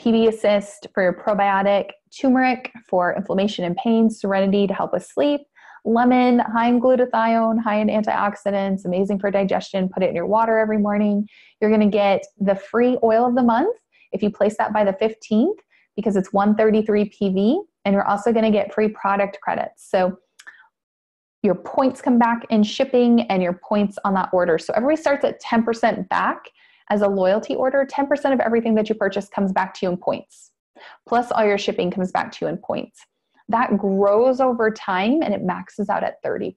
PB Assist for your probiotic, turmeric for inflammation and pain, Serenity to help with sleep, lemon, high in glutathione, high in antioxidants, amazing for digestion. Put it in your water every morning. You're going to get the free oil of the month if you place that by the 15th, because it's 133 PV, and you're also going to get free product credits. So your points come back in shipping and your points on that order. So everybody starts at 10% back as a loyalty order. 10% of everything that you purchase comes back to you in points. Plus all your shipping comes back to you in points. That grows over time and it maxes out at 30%.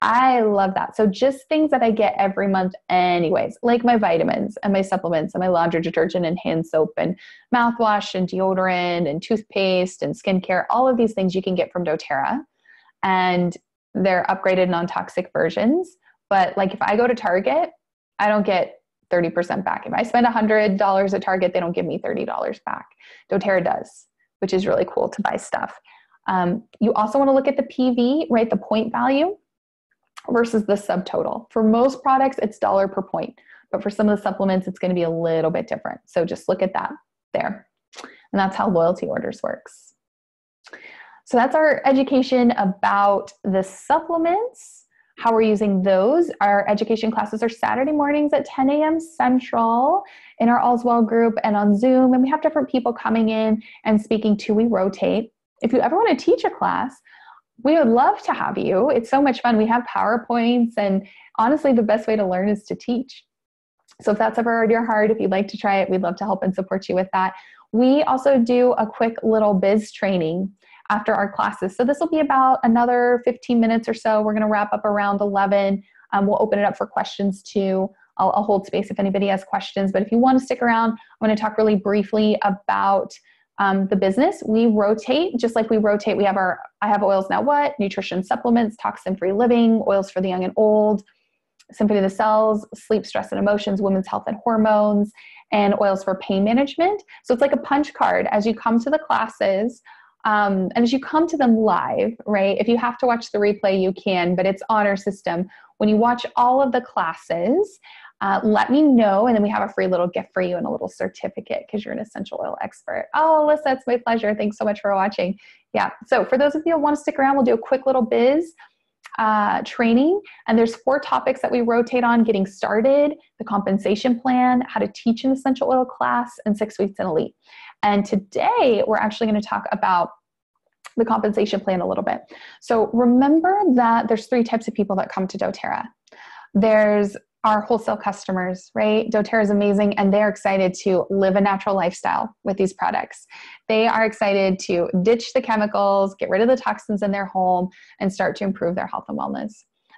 I love that. So just things that I get every month anyways, like my vitamins and my supplements and my laundry detergent and hand soap and mouthwash and deodorant and toothpaste and skincare, all of these things you can get from doTERRA. And they're upgraded non-toxic versions. But like if I go to Target, I don't get 30% back. If I spend $100 at Target, they don't give me $30 back. doTERRA does, which is really cool to buy stuff. You also want to look at the PV, right? The point value versus the subtotal. For most products, it's dollar per point. But for some of the supplements, it's going to be a little bit different. So just look at that there. And that's how loyalty orders works. So that's our education about the supplements, how we're using those. Our education classes are Saturday mornings at 10 a.m. Central in our All's Well group and on Zoom. And we have different people coming in and speaking too. We rotate. If you ever want to teach a class, we would love to have you. It's so much fun. We have PowerPoints, and honestly, the best way to learn is to teach. So if that's ever on your heart, if you'd like to try it, we'd love to help and support you with that. We also do a quick little biz training after our classes. So this will be about another 15 minutes or so. We're going to wrap up around 11. We'll open it up for questions too. I'll hold space if anybody has questions, but if you want to stick around, I'm going to talk really briefly about the business. We rotate, just like we rotate. We have our, I have Oils Now What, nutrition supplements, toxin-free living, oils for the young and old, symphony of the cells, sleep, stress, and emotions, women's health and hormones, and oils for pain management. So it's like a punch card as you come to the classes. And as you come to them live, right, if you have to watch the replay, you can, but it's honor system. When you watch all of the classes, Let me know, and then we have a free little gift for you and a little certificate because you're an essential oil expert. Oh, Alyssa, it's my pleasure. Thanks so much for watching. Yeah, so for those of you who want to stick around, we'll do a quick little biz training, and there's 4 topics that we rotate on: getting started, the compensation plan, how to teach an essential oil class, and 6 weeks in elite. And today we're actually going to talk about the compensation plan a little bit. So remember that there's 3 types of people that come to doTERRA. There's our wholesale customers, right? doTERRA is amazing, and they're excited to live a natural lifestyle with these products. They are excited to ditch the chemicals, get rid of the toxins in their home, and start to improve their health and wellness.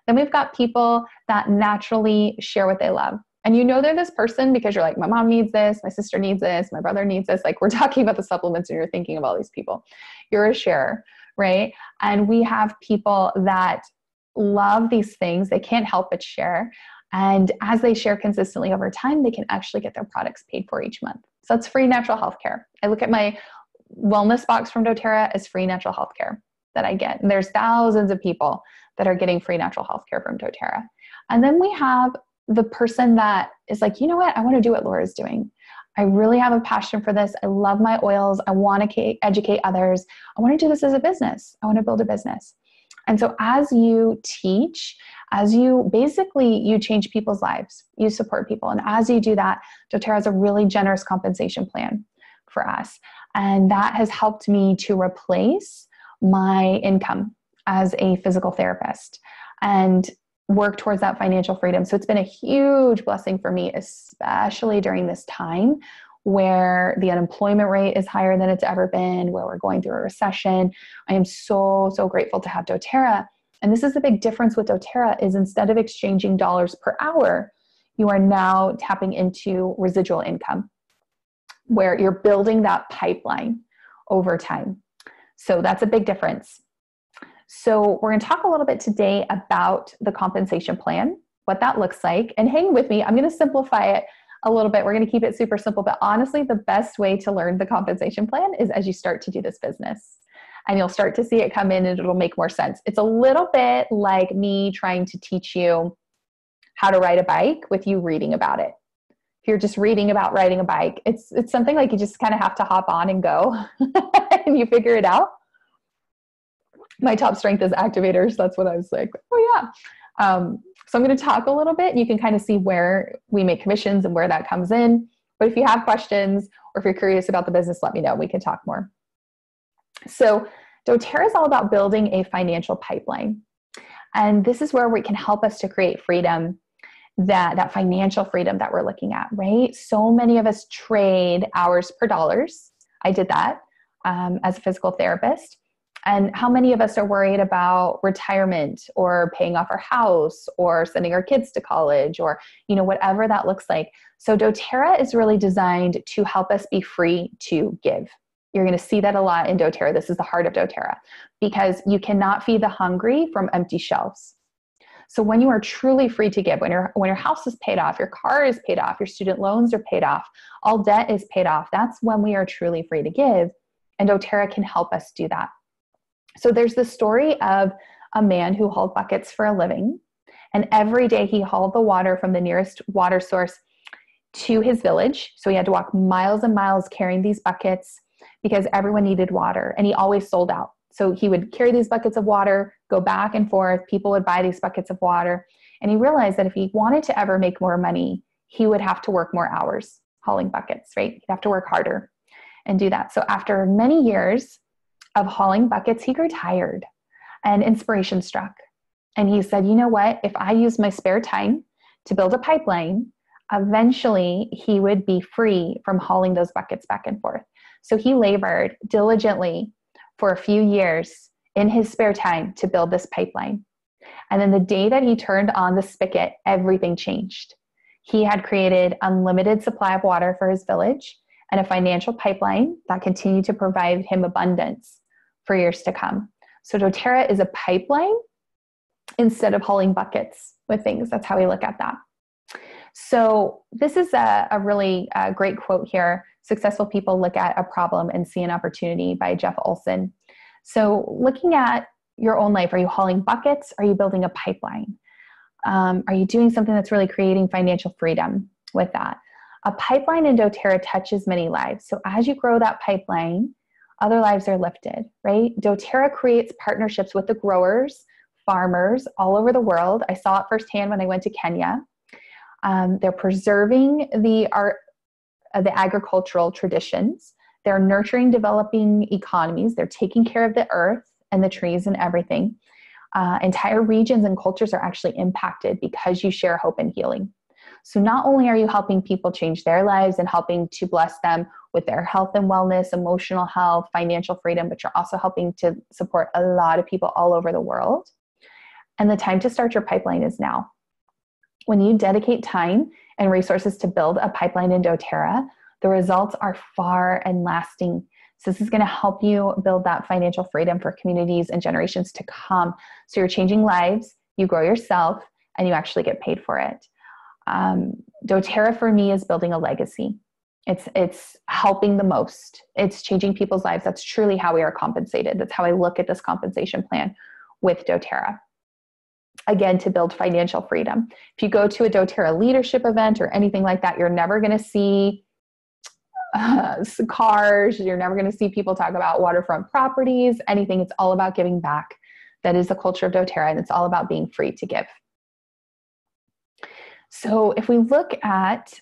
Then we've got people that naturally share what they love. And you know they're this person because you're like, my mom needs this, my sister needs this, my brother needs this. Like, we're talking about the supplements and you're thinking of all these people. You're a sharer, right? And we have people that love these things. They can't help but share. And as they share consistently over time, they can actually get their products paid for each month. So that's free natural healthcare. I look at my wellness box from doTERRA as free natural healthcare that I get. And there's thousands of people that are getting free natural healthcare from doTERRA. And then we have the person that is like, you know what? I want to do what Laura's doing. I really have a passion for this. I love my oils. I want to educate others. I want to do this as a business. I want to build a business. And so as you teach, as you basically, you change people's lives, you support people. And as you do that, doTERRA has a really generous compensation plan for us. And that has helped me to replace my income as a physical therapist and work towards that financial freedom. So it's been a huge blessing for me, especially during this time where the unemployment rate is higher than it's ever been, where we're going through a recession. I am so, so grateful to have doTERRA. And this is the big difference with doTERRA is instead of exchanging dollars per hour, you are now tapping into residual income where you're building that pipeline over time. So that's a big difference. So we're going to talk a little bit today about the compensation plan, what that looks like, and hang with me. I'm going to simplify it a little bit. We're going to keep it super simple, but honestly, the best way to learn the compensation plan is as you start to do this business, and you'll start to see it come in and it'll make more sense. It's a little bit like me trying to teach you how to ride a bike with you reading about it. If you're just reading about riding a bike, it's something like you just kind of have to hop on and go and you figure it out. My top strength is activators. That's what I was like, oh yeah. So I'm going to talk a little bit, and you can kind of see where we make commissions and where that comes in. But if you have questions or if you're curious about the business, let me know. We can talk more. So doTERRA is all about building a financial pipeline. And this is where we can help us to create freedom, that financial freedom that we're looking at, right? So many of us trade hours per dollars. I did that as a physical therapist. And how many of us are worried about retirement or paying off our house or sending our kids to college or, you know, whatever that looks like. So doTERRA is really designed to help us be free to give. You're going to see that a lot in doTERRA. This is the heart of doTERRA because you cannot feed the hungry from empty shelves. So when you are truly free to give, when your house is paid off, your car is paid off, your student loans are paid off, all debt is paid off, that's when we are truly free to give. And doTERRA can help us do that. So there's the story of a man who hauled buckets for a living, and every day he hauled the water from the nearest water source to his village. So he had to walk miles and miles carrying these buckets because everyone needed water, and he always sold out. So he would carry these buckets of water, go back and forth. People would buy these buckets of water, and he realized that if he wanted to ever make more money, he would have to work more hours hauling buckets, right? He'd have to work harder and do that. So after many years of hauling buckets, he grew tired and inspiration struck. And he said, you know what, if I use my spare time to build a pipeline, eventually he would be free from hauling those buckets back and forth. So he labored diligently for a few years in his spare time to build this pipeline. And then the day that he turned on the spigot, everything changed. He had created unlimited supply of water for his village and a financial pipeline that continued to provide him abundance for years to come. So doTERRA is a pipeline instead of hauling buckets with things. That's how we look at that. So this is a really great quote here. Successful people look at a problem and see an opportunity, by Jeff Olson. So looking at your own life, are you hauling buckets? Are you building a pipeline? Are you doing something that's really creating financial freedom with that? A pipeline in doTERRA touches many lives. So as you grow that pipeline, other lives are lifted, right? doTERRA creates partnerships with the growers, farmers all over the world. I saw it firsthand when I went to Kenya. They're preserving the art of the agricultural traditions. They're nurturing developing economies. They're taking care of the earth and the trees and everything. Entire regions and cultures are actually impacted because you share hope and healing. So not only are you helping people change their lives and helping to bless them with their health and wellness, emotional health, financial freedom, but you're also helping to support a lot of people all over the world. And the time to start your pipeline is now. When you dedicate time and resources to build a pipeline in doTERRA, the results are far and lasting. So this is going to help you build that financial freedom for communities and generations to come. So you're changing lives, you grow yourself, and you actually get paid for it. doTERRA for me is building a legacy. It's helping the most. It's changing people's lives. That's truly how we are compensated. That's how I look at this compensation plan with doTERRA. Again, to build financial freedom. If you go to a doTERRA leadership event or anything like that, you're never going to see cars, you're never going to see people talk about waterfront properties, anything. It's all about giving back. That is the culture of doTERRA, and it's all about being free to give. So if we look at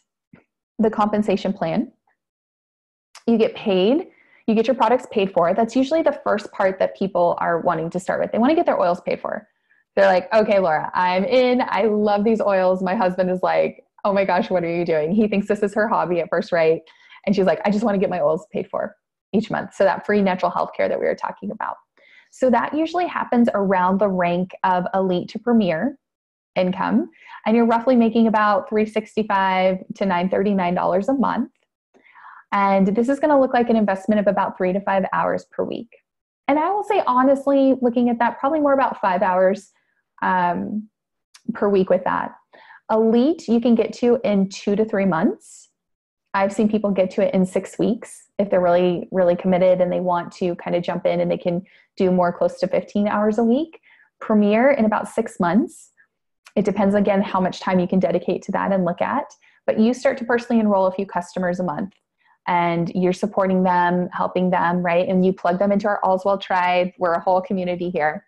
the compensation plan, you get paid, you get your products paid for. That's usually the first part that people are wanting to start with. They want to get their oils paid for. They're like, okay, Laura, I'm in. I love these oils. My husband is like, oh my gosh, what are you doing? He thinks this is her hobby at first, right? And she's like, I just want to get my oils paid for each month. So that free natural health care that we were talking about. So that usually happens around the rank of elite to premier income. And you're roughly making about $365 to $939 a month. And this is going to look like an investment of about 3 to 5 hours per week. And I will say, honestly, looking at that, probably more about 5 hours per week with that. Elite, you can get to in 2 to 3 months. I've seen people get to it in 6 weeks if they're really, really committed and they want to kind of jump in, and they can do more close to 15 hours a week. Premier in about 6 months. It depends, again, how much time you can dedicate to that and look at. But you start to personally enroll a few customers a month, and you're supporting them, helping them, right? And you plug them into our All's Well tribe. We're a whole community here.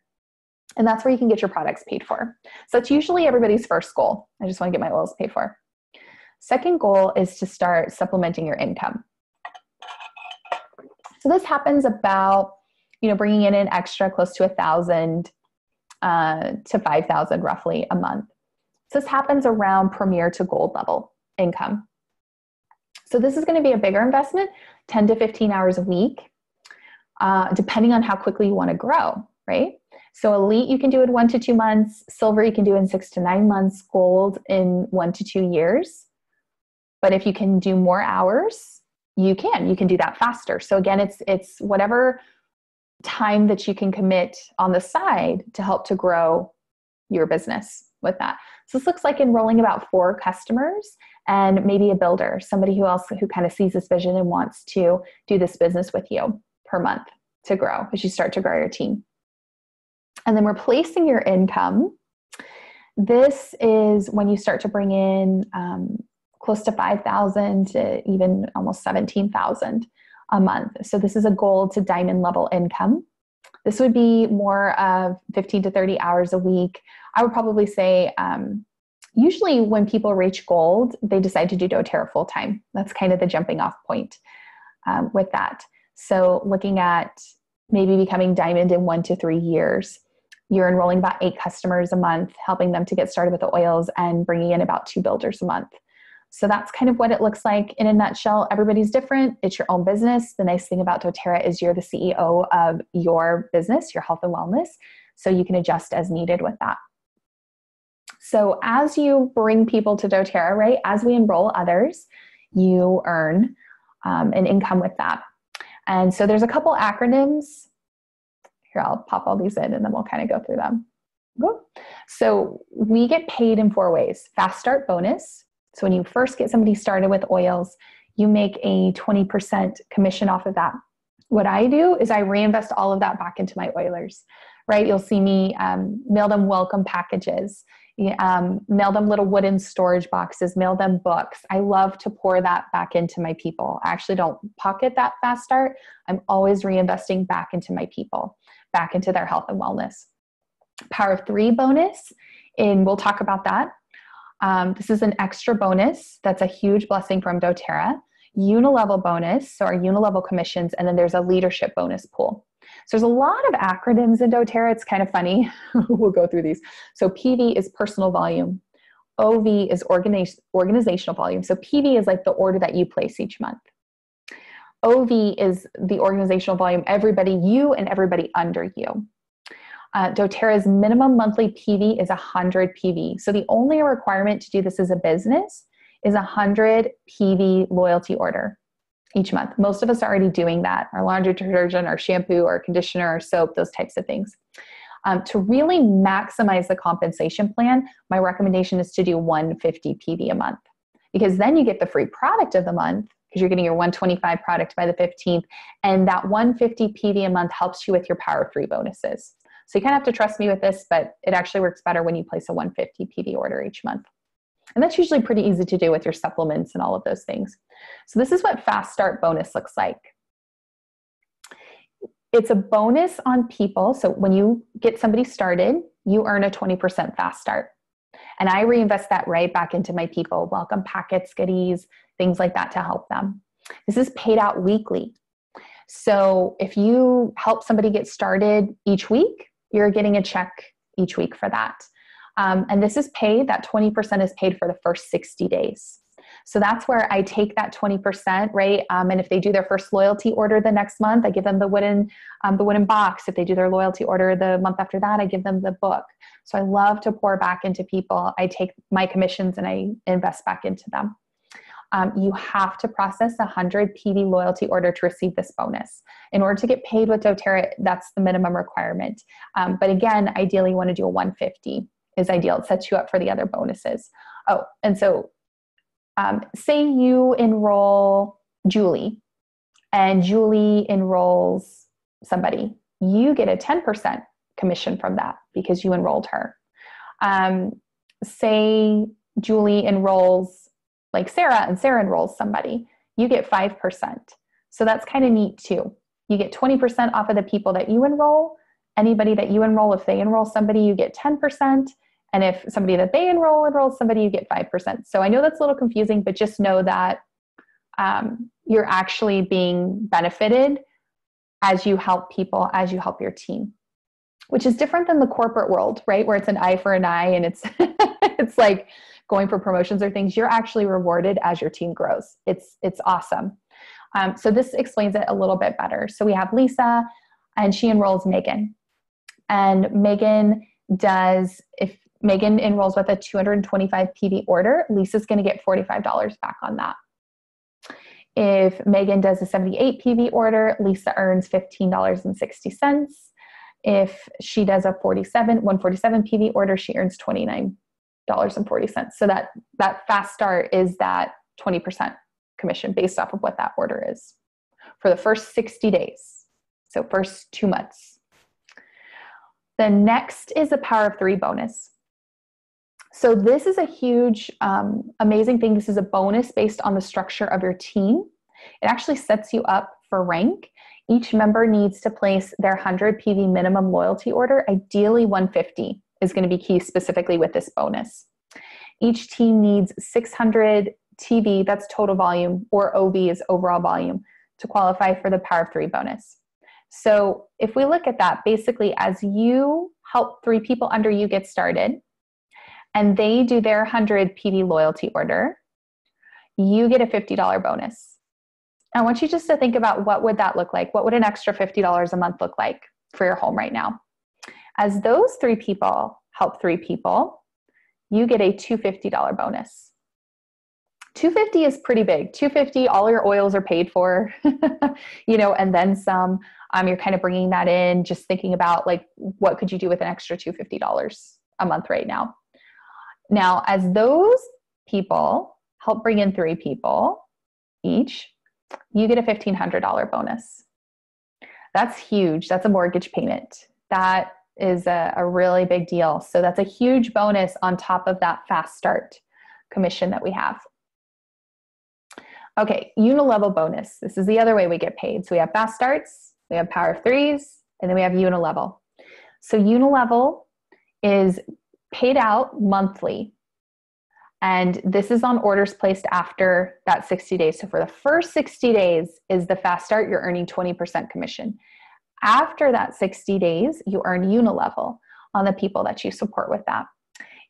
And that's where you can get your products paid for. So it's usually everybody's first goal. I just want to get my oils paid for. Second goal is to start supplementing your income. So this happens about, you know, bringing in an extra close to 1,000 to 5,000 roughly a month. So this happens around premier to gold level income. So this is going to be a bigger investment, 10 to 15 hours a week, depending on how quickly you want to grow, right? So elite, you can do in 1 to 2 months. Silver, you can do in 6 to 9 months. Gold in 1 to 2 years. But if you can do more hours, you can do that faster. So again, it's whatever time that you can commit on the side to help to grow your business with that. So this looks like enrolling about 4 customers and maybe a builder, somebody who kind of sees this vision and wants to do this business with you per month to grow as you start to grow your team. And then replacing your income. This is when you start to bring in close to 5,000 to even almost 17,000 a month. So this is a gold to diamond level income. This would be more of 15 to 30 hours a week. I would probably say usually when people reach gold, they decide to do doTERRA full time. That's kind of the jumping off point with that. So looking at maybe becoming diamond in 1 to 3 years, you're enrolling about 8 customers a month, helping them to get started with the oils and bringing in about 2 builders a month. So that's kind of what it looks like in a nutshell. Everybody's different. It's your own business. The nice thing about doTERRA is you're the CEO of your business, your health and wellness, so you can adjust as needed with that. So as you bring people to doTERRA, right, as we enroll others, you earn an income with that. And so there's a couple acronyms. Here, I'll pop all these in and then we'll kind of go through them. So we get paid in 4 ways. Fast start bonus. So when you first get somebody started with oils, you make a 20% commission off of that. What I do is I reinvest all of that back into my oilers, right? You'll see me mail them welcome packages. mail them little wooden storage boxes, mail them books. I love to pour that back into my people. I actually don't pocket that fast start. I'm always reinvesting back into my people, back into their health and wellness. Power 3 bonus, and we'll talk about that. This is an extra bonus. That's a huge blessing from doTERRA. Unilevel bonus, so our unilevel commissions, and then there's a leadership bonus pool. So there's a lot of acronyms in doTERRA. It's kind of funny. We'll go through these. So PV is personal volume. OV is organizational volume. So PV is like the order that you place each month. OV is the organizational volume, everybody you and everybody under you. doTERRA's minimum monthly PV is 100 PV. So the only requirement to do this as a business is 100 PV loyalty order each month. Most of us are already doing that. Our laundry detergent, our shampoo, our conditioner, our soap, those types of things. To really maximize the compensation plan, my recommendation is to do 150 PV a month, because then you get the free product of the month, because you're getting your 125 product by the 15th, and that 150 PV a month helps you with your Power 3 bonuses. So you kind of have to trust me with this, but it actually works better when you place a 150 PV order each month. And that's usually pretty easy to do with your supplements and all of those things. So this is what fast start bonus looks like. It's a bonus on people. So when you get somebody started, you earn a 20% fast start. And I reinvest that right back into my people, welcome packets, goodies, things like that to help them. This is paid out weekly. So if you help somebody get started each week, you're getting a check each week for that. And this is paid, that 20% is paid for the first 60 days. So that's where I take that 20%, right? And if they do their first loyalty order the next month, I give them the wooden box. If they do their loyalty order the month after that, I give them the book. So I love to pour back into people. I take my commissions and I invest back into them. You have to process 100 PV loyalty order to receive this bonus. In order to get paid with doTERRA, that's the minimum requirement. But again, ideally you want to do a 150. Is ideal. It sets you up for the other bonuses. Oh, and so say you enroll Julie and Julie enrolls somebody, you get a 10% commission from that because you enrolled her. Say Julie enrolls like Sarah and Sarah enrolls somebody, you get 5%. So that's kind of neat too. You get 20% off of the people that you enroll. Anybody that you enroll, if they enroll somebody, you get 10%. And if somebody that they enroll enrolls somebody, you get 5%. So I know that's a little confusing, but just know that you're actually being benefited as you help people, as you help your team, which is different than the corporate world, right? Where it's an eye for an eye and it's, it's like going for promotions or things. You're actually rewarded as your team grows. It's awesome. So this explains it a little bit better. So we have Lisa and she enrolls Megan. And Megan does, if Megan enrolls with a 225 PV order, Lisa's going to get $45 back on that. If Megan does a 78 PV order, Lisa earns $15.60. If she does a 147 PV order, she earns $29.40. So that fast start is that 20% commission based off of what that order is for the first 60 days. So first 2 months. The next is a Power 3 bonus. So this is a huge, amazing thing. This is a bonus based on the structure of your team. It actually sets you up for rank. Each member needs to place their 100 PV minimum loyalty order. Ideally 150 is going to be key specifically with this bonus. Each team needs 600 TV, that's total volume, or OV is overall volume, to qualify for the Power 3 bonus. So if we look at that, basically as you help 3 people under you get started and they do their 100 PV loyalty order, you get a $50 bonus. I want you just to think about what would that look like? What would an extra $50 a month look like for your home right now? As those 3 people help 3 people, you get a $250 bonus. $250 is pretty big. $250, all your oils are paid for, you know, and then some. You're kind of bringing that in, just thinking about like, what could you do with an extra $250 a month right now? Now, as those people help bring in 3 people each, you get a $1,500 bonus. That's huge. That's a mortgage payment. That is a really big deal. So that's a huge bonus on top of that fast start commission that we have. Okay, unilevel bonus. This is the other way we get paid. So we have fast starts, we have power of threes, and then we have unilevel. So unilevel is paid out monthly. And this is on orders placed after that 60 days. So for the first 60 days is the fast start, you're earning 20% commission. After that 60 days, you earn unilevel on the people that you support with that.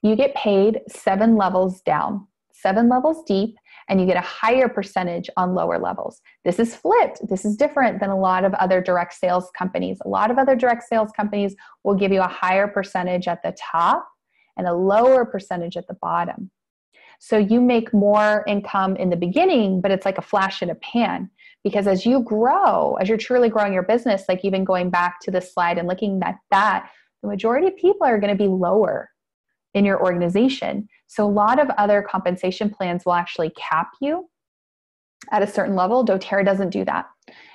You get paid 7 levels down, 7 levels deep, and you get a higher percentage on lower levels. This is flipped. This is different than a lot of other direct sales companies. A lot of other direct sales companies will give you a higher percentage at the top and a lower percentage at the bottom. So you make more income in the beginning, but it's like a flash in a pan, because as you grow, as you're truly growing your business, like even going back to this slide and looking at that, the majority of people are going to be lower in your organization. So a lot of other compensation plans will actually cap you at a certain level. doTERRA doesn't do that.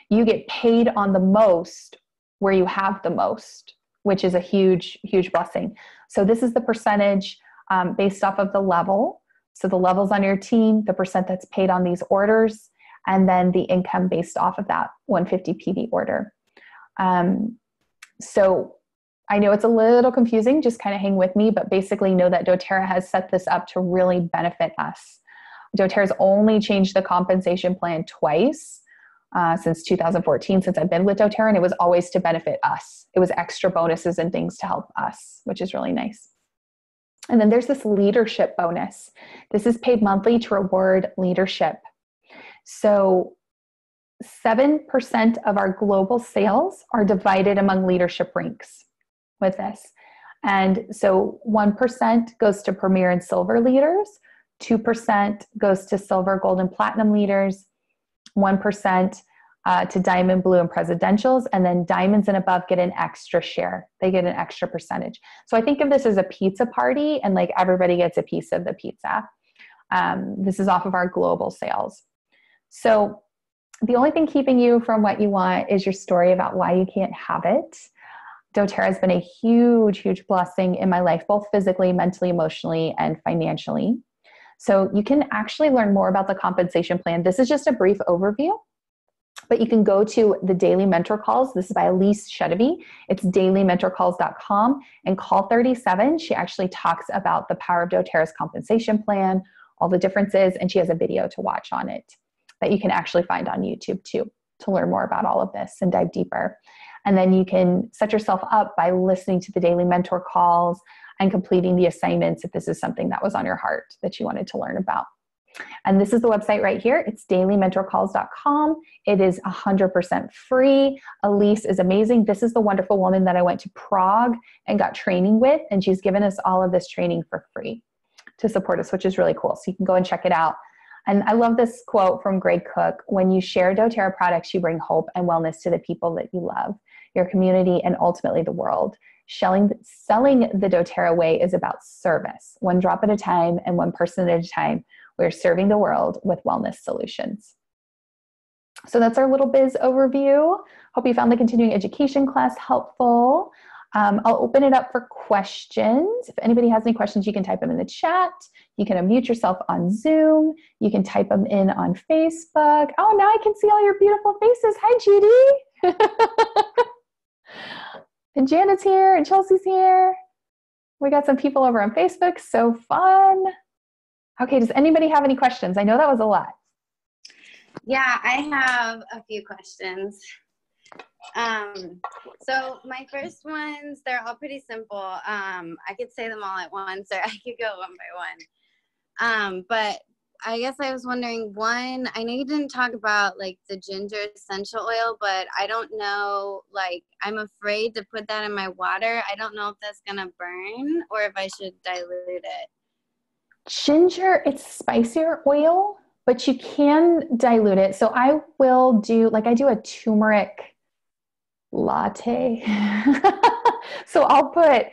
You get paid on the most where you have the most, which is a huge, huge blessing. So this is the percentage based off of the level. So the levels on your team, the percent that's paid on these orders, and then the income based off of that 150 PV order. So I know it's a little confusing, just kind of hang with me, but basically know that doTERRA has set this up to really benefit us. doTERRA's only changed the compensation plan twice since 2014, since I've been with doTERRA, and it was always to benefit us. It was extra bonuses and things to help us, which is really nice. And then there's this leadership bonus. This is paid monthly to reward leadership. So 7% of our global sales are divided among leadership ranks with this. And so 1% goes to premier and silver leaders, 2% goes to silver, gold, and platinum leaders, 1% to diamond, blue, and presidentials, and then diamonds and above get an extra share. They get an extra percentage. So I think of this as a pizza party, and like everybody gets a piece of the pizza. This is off of our global sales. So the only thing keeping you from what you want is your story about why you can't have it. doTERRA has been a huge, huge blessing in my life, both physically, mentally, emotionally, and financially. So you can actually learn more about the compensation plan. This is just a brief overview. But you can go to the Daily Mentor Calls. This is by Elise Chedevy. It's dailymentorcalls.com. And call 37, she actually talks about the power of doTERRA's compensation plan, all the differences, and she has a video to watch on it that you can actually find on YouTube too to learn more about all of this and dive deeper. And then you can set yourself up by listening to the Daily Mentor Calls and completing the assignments if this is something that was on your heart that you wanted to learn about. And this is the website right here. It's dailymentorcalls.com. It is 100% free. Elise is amazing. This is the wonderful woman that I went to Prague and got training with, and she's given us all of this training for free to support us, which is really cool. So you can go and check it out. And I love this quote from Greg Cook. When you share doTERRA products, you bring hope and wellness to the people that you love, your community, and ultimately the world. Selling the doTERRA way is about service, one drop at a time and one person at a time. We're serving the world with wellness solutions. So that's our little biz overview. Hope you found the continuing education class helpful. I'll open it up for questions. If anybody has any questions, you can type them in the chat. You can unmute yourself on Zoom. You can type them in on Facebook. Oh, now I can see all your beautiful faces. Hi, Judy. And Janet's here and Chelsea's here. We got some people over on Facebook. So fun. Okay, does anybody have any questions? I know that was a lot. Yeah, I have a few questions. So my first ones, they're all pretty simple. I could say them all at once, or I could go one by one. But I guess I was wondering, one, I know you didn't talk about like the ginger essential oil, but I don't know, like I'm afraid to put that in my water. I don't know if that's gonna burn or if I should dilute it. Ginger, it's spicier oil, but you can dilute it. So I will do, like I do a turmeric latte. So I'll put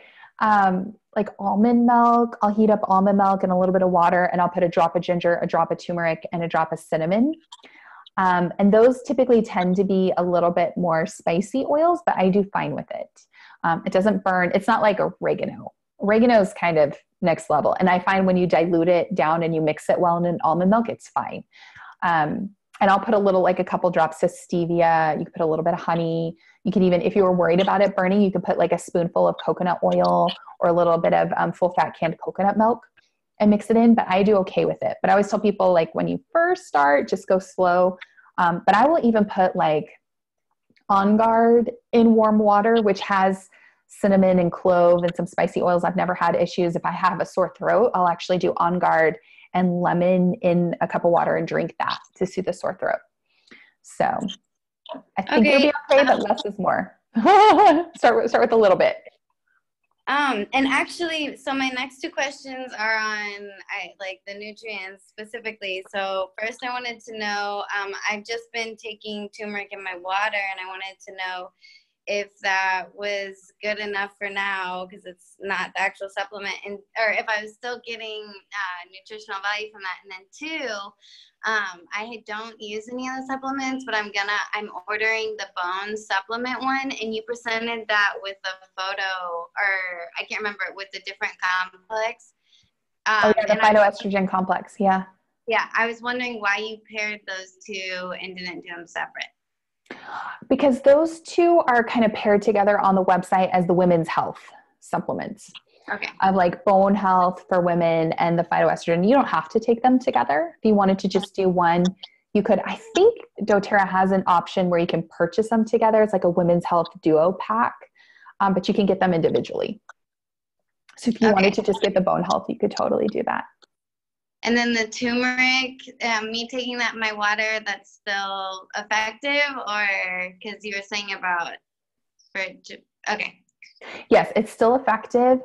like almond milk, I'll heat up almond milk and a little bit of water, and I'll put a drop of ginger, a drop of turmeric, and a drop of cinnamon. And those typically tend to be a little bit more spicy oils, but I do fine with it. It doesn't burn. It's not like oregano. Oregano is kind of next level. And I find when you dilute it down and you mix it well in an almond milk, it's fine. And I'll put a little, like a couple drops of stevia. You can put a little bit of honey. You can even, if you were worried about it burning, you can put like a spoonful of coconut oil or a little bit of full fat canned coconut milk and mix it in. But I do okay with it. But I always tell people, like, when you first start, just go slow. But I will even put like On Guard in warm water, which has cinnamon and clove and some spicy oils. I've never had issues. If I have a sore throat, I'll actually do On Guard and lemon in a cup of water and drink that to soothe the sore throat. So I think it'll be okay, but less is more. Start with a little bit. And actually, so my next two questions are on like the nutrients specifically. So first I wanted to know, I've just been taking turmeric in my water, and I wanted to know if that was good enough for now, because it's not the actual supplement, and or if I was still getting nutritional value from that. And then two, I don't use any of the supplements, but I'm ordering the bone supplement one, and you presented that with a photo, or I can't remember, with a different complex. The phytoestrogen complex. Yeah. Yeah. I was wondering why you paired those two and didn't do them separate. Because those two are kind of paired together on the website as the women's health supplements. Okay. Of like bone health for women and the phytoestrogen. You don't have to take them together. If you wanted to just do one, you could. I think doTERRA has an option where you can purchase them together. It's like a women's health duo pack, but you can get them individually. So if you wanted to just get the bone health, you could totally do that. And then the turmeric, me taking that in my water, that's still effective, or because you were saying about, Yes, it's still effective.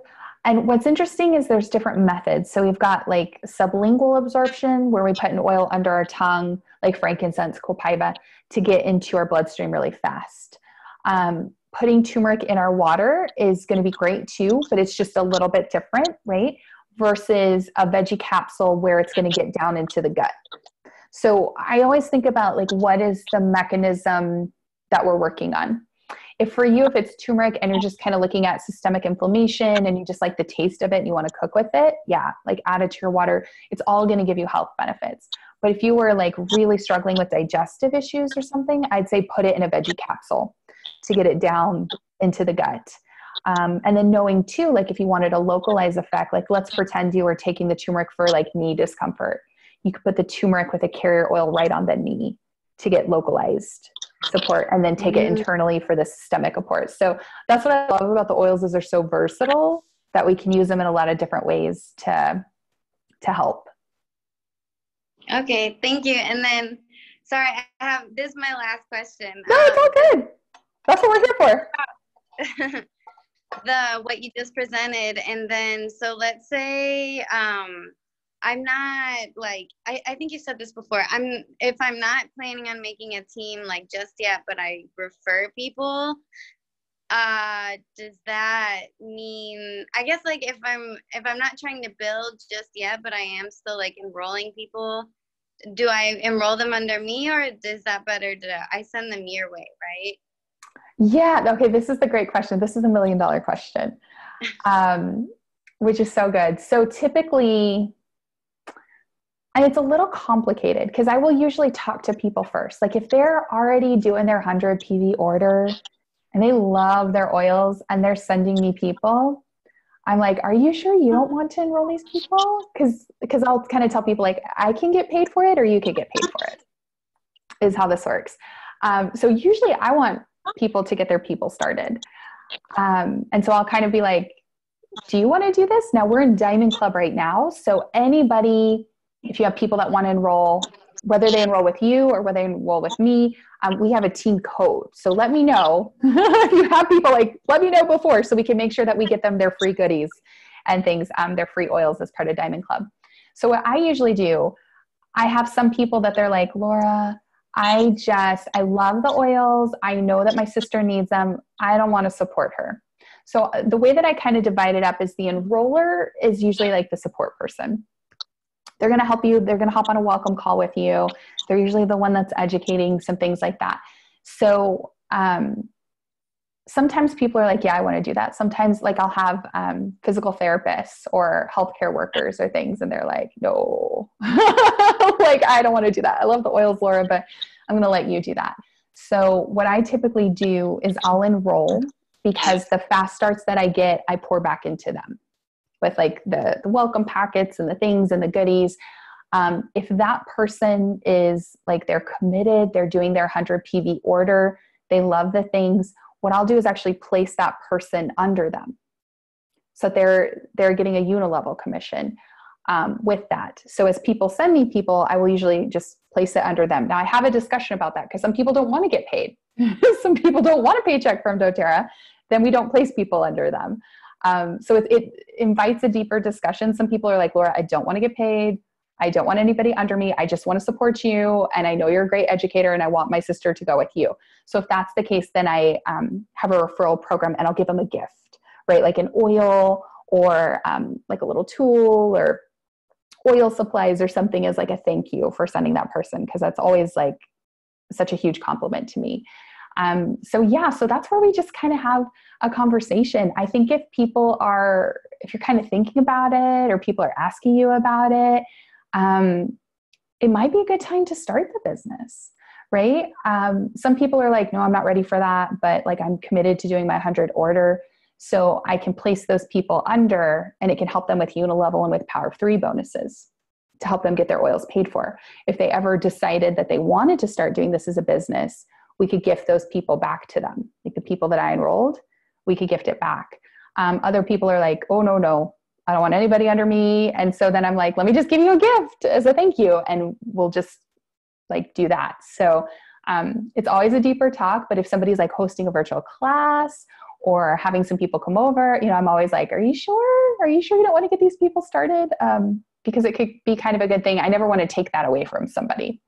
And what's interesting is there's different methods. So we've got like sublingual absorption, where we put an oil under our tongue, like frankincense, copaiba, to get into our bloodstream really fast. Putting turmeric in our water is going to be great too, but it's just a little bit different, right? Versus a veggie capsule where it's going to get down into the gut. So I always think about like, what is the mechanism that we're working on? If for you, if it's turmeric and you're just kind of looking at systemic inflammation and you just like the taste of it and you want to cook with it, yeah, like add it to your water. It's all going to give you health benefits. But if you were like really struggling with digestive issues or something, I'd say put it in a veggie capsule to get it down into the gut. And then knowing too, like if you wanted a localized effect, like let's pretend you were taking the turmeric for like knee discomfort, you could put the turmeric with a carrier oil right on the knee to get localized support, and then take it internally for the systemic support. So that's what I love about the oils, is they're so versatile that we can use them in a lot of different ways to help. Okay. Thank you. And then, sorry, I have, this is my last question. No, it's all good. That's what we're here for. What you just presented, and then so let's say I'm not like, I think you said this before, if I'm not planning on making a team like just yet, but I refer people, does that mean, I guess like if I'm not trying to build just yet, but I am still like enrolling people, do I enroll them under me, or is that better to I send them your way, right? Yeah. Okay. This is the great question. This is a $1 million question, which is so good. So typically, and it's a little complicated, because I will usually talk to people first. Like if they're already doing their 100 PV order and they love their oils and they're sending me people, I'm like, are you sure you don't want to enroll these people? Because I'll kind of tell people like, I can get paid for it, or you could get paid for it, is how this works. So usually I want people to get their people started. And so I'll kind of be like, do you want to do this? Now we're in Diamond Club right now. So anybody, if you have people that want to enroll, whether they enroll with you or whether they enroll with me, we have a team code. So let me know if you have people, like, let me know before, so we can make sure that we get them their free goodies and things, their free oils as part of Diamond Club. So what I usually do, I have some people that they're like, Laura, I love the oils. I know that my sister needs them. I don't want to support her. So the way that I kind of divide it up is the enroller is usually like the support person. They're going to help you. They're going to hop on a welcome call with you. They're usually the one that's educating, some things like that. So sometimes people are like, yeah, I want to do that. Sometimes like I'll have physical therapists or healthcare workers or things, and they're like, no, like I don't want to do that. I love the oils, Laura, but I'm going to let you do that. So what I typically do is I'll enroll, because the fast starts that I get, I pour back into them with like the welcome packets and the things and the goodies. If that person is like, they're committed, they're doing their 100 PV order, they love the things, what I'll do is actually place that person under them. So they're getting a unilevel commission with that. So as people send me people, I will usually just place it under them. Now I have a discussion about that because some people don't want to get paid. Some people don't want a paycheck from doTERRA. Then we don't place people under them. So it invites a deeper discussion. Some people are like, Laura, I don't want to get paid. I don't want anybody under me. I just want to support you. And I know you're a great educator and I want my sister to go with you. So if that's the case, then I have a referral program and I'll give them a gift, right? Like an oil or like a little tool or oil supplies or something as like a thank you for sending that person. Cause that's always like such a huge compliment to me. So yeah, so that's where we just kind of have a conversation. I think if people are, if you're kind of thinking about it or people are asking you about it, it might be a good time to start the business, right? Some people are like, no, I'm not ready for that, but like I'm committed to doing my 100 order. So I can place those people under and it can help them with Unilevel and with Power of Three bonuses to help them get their oils paid for. If they ever decided that they wanted to start doing this as a business, we could gift those people back to them. Like the people that I enrolled, we could gift it back. Other people are like, oh, no, I don't want anybody under me. And so then I'm like, let me just give you a gift as a thank you. And we'll just like do that. So it's always a deeper talk. But if somebody's like hosting a virtual class or having some people come over, you know, I'm always like, are you sure? Are you sure you don't want to get these people started? Because it could be kind of a good thing. I never want to take that away from somebody.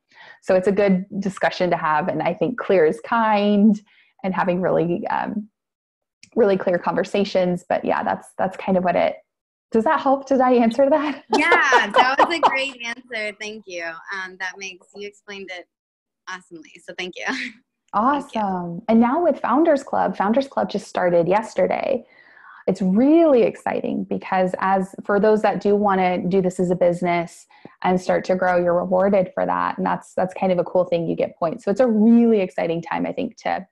So it's a good discussion to have. And I think clear is kind and having really, really clear conversations. But yeah, that's kind of what it, does that help? Did I answer that? Yeah, that was a great answer. Thank you. That makes, you explained it awesomely. So thank you. Awesome. Thank you. And now with Founders Club just started yesterday. It's really exciting because as for those that do want to do this as a business and start to grow, you're rewarded for that. And that's kind of a cool thing. You get points. So it's a really exciting time, I think, to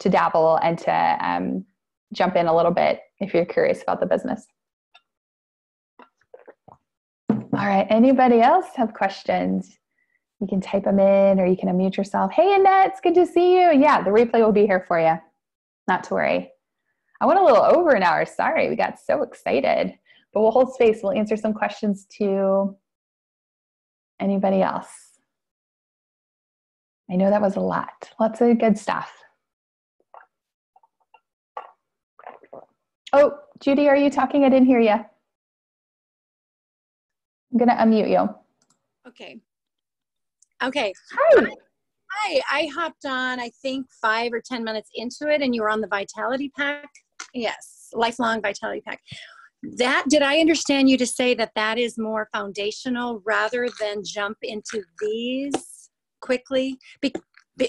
dabble and to jump in a little bit if you're curious about the business. All right. Anybody else have questions? You can type them in or you can unmute yourself. Hey, Annette, it's good to see you. Yeah, the replay will be here for you. Not to worry. I went a little over an hour. Sorry, we got so excited. But we'll hold space. We'll answer some questions to anybody else. I know that was a lot. Lots of good stuff. Oh, Judy, are you talking? I didn't hear you. I'm going to unmute you. Okay. Okay. Hi. Hi. I hopped on, I think, 5 or 10 minutes into it, and you were on the Vitality Pack. Yes, Lifelong Vitality Pack. That, did I understand you to say that that is more foundational rather than jump into these quickly?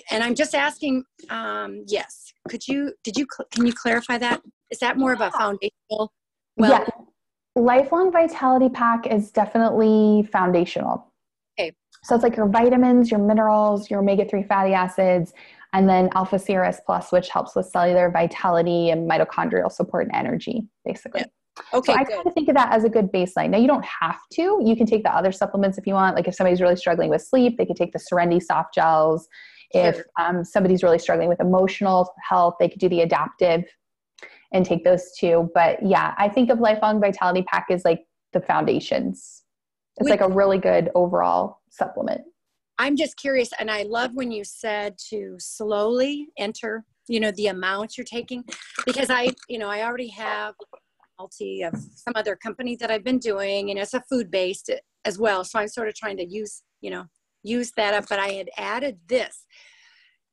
And I'm just asking, yes, can you clarify that? Is that more of a foundational? Well, yeah. Lifelong Vitality Pack is definitely foundational. Okay. So it's like your vitamins, your minerals, your omega-3 fatty acids, and then Alpha CRS Plus, which helps with cellular vitality and mitochondrial support and energy, basically. Yep. Okay, so I kind of think of that as a good baseline. Now, you don't have to. You can take the other supplements if you want. Like if somebody's really struggling with sleep, they could take the Serenity soft gels. Sure. If somebody's really struggling with emotional health, they could do the Adaptiv and take those too. But yeah, I think of Lifelong Vitality Pack as like the foundations. It's like a really good overall supplement. I'm just curious, and I love when you said to slowly enter, you know, the amount you're taking, because I already have multi of some other company that I've been doing, and it's a food-based as well. So I'm sort of trying to use that up, but I had added this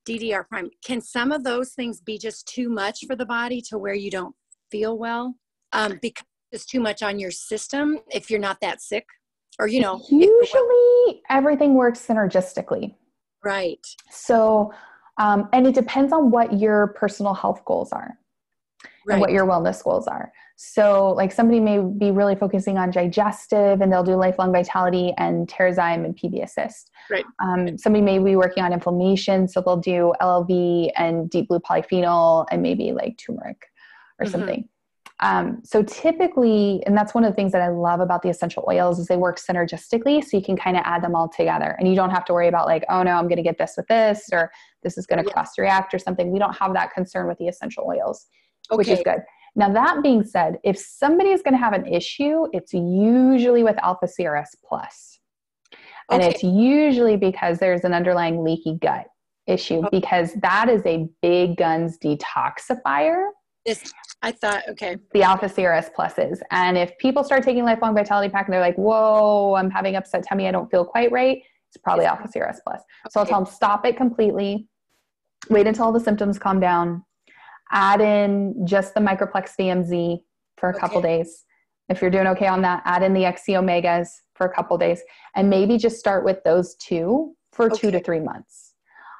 DDR Prime. Can some of those things be just too much for the body to where you don't feel well? Because it's too much on your system if you're not that sick. Or, you know. Usually everything works synergistically. Right. So, and it depends on what your personal health goals are. Right. And what your wellness goals are. So like somebody may be really focusing on digestive and they'll do Lifelong Vitality and Terrazyme and PB Assist. Right. Somebody may be working on inflammation. So they'll do LLV and Deep Blue Polyphenol and maybe like turmeric or something. So typically, and that's one of the things that I love about the essential oils is they work synergistically. So you can kind of add them all together and you don't have to worry about like, oh no, I'm going to get this with this, or this is going to cross react or something. We don't have that concern with the essential oils. Okay. Which is good. Now, that being said, if somebody is going to have an issue, it's usually with Alpha CRS Plus. And it's usually because there's an underlying leaky gut issue, because that is a big guns detoxifier. The Alpha CRS Plus is. And if people start taking Lifelong Vitality Pack and they're like, whoa, I'm having upset tummy, I don't feel quite right, it's probably Alpha CRS Plus. Okay. So I'll tell them stop it completely, wait until all the symptoms calm down, add in just the Microplex VMz for a couple days. If you're doing okay on that, add in the xEO Megas for a couple days and maybe just start with those two for 2 to 3 months.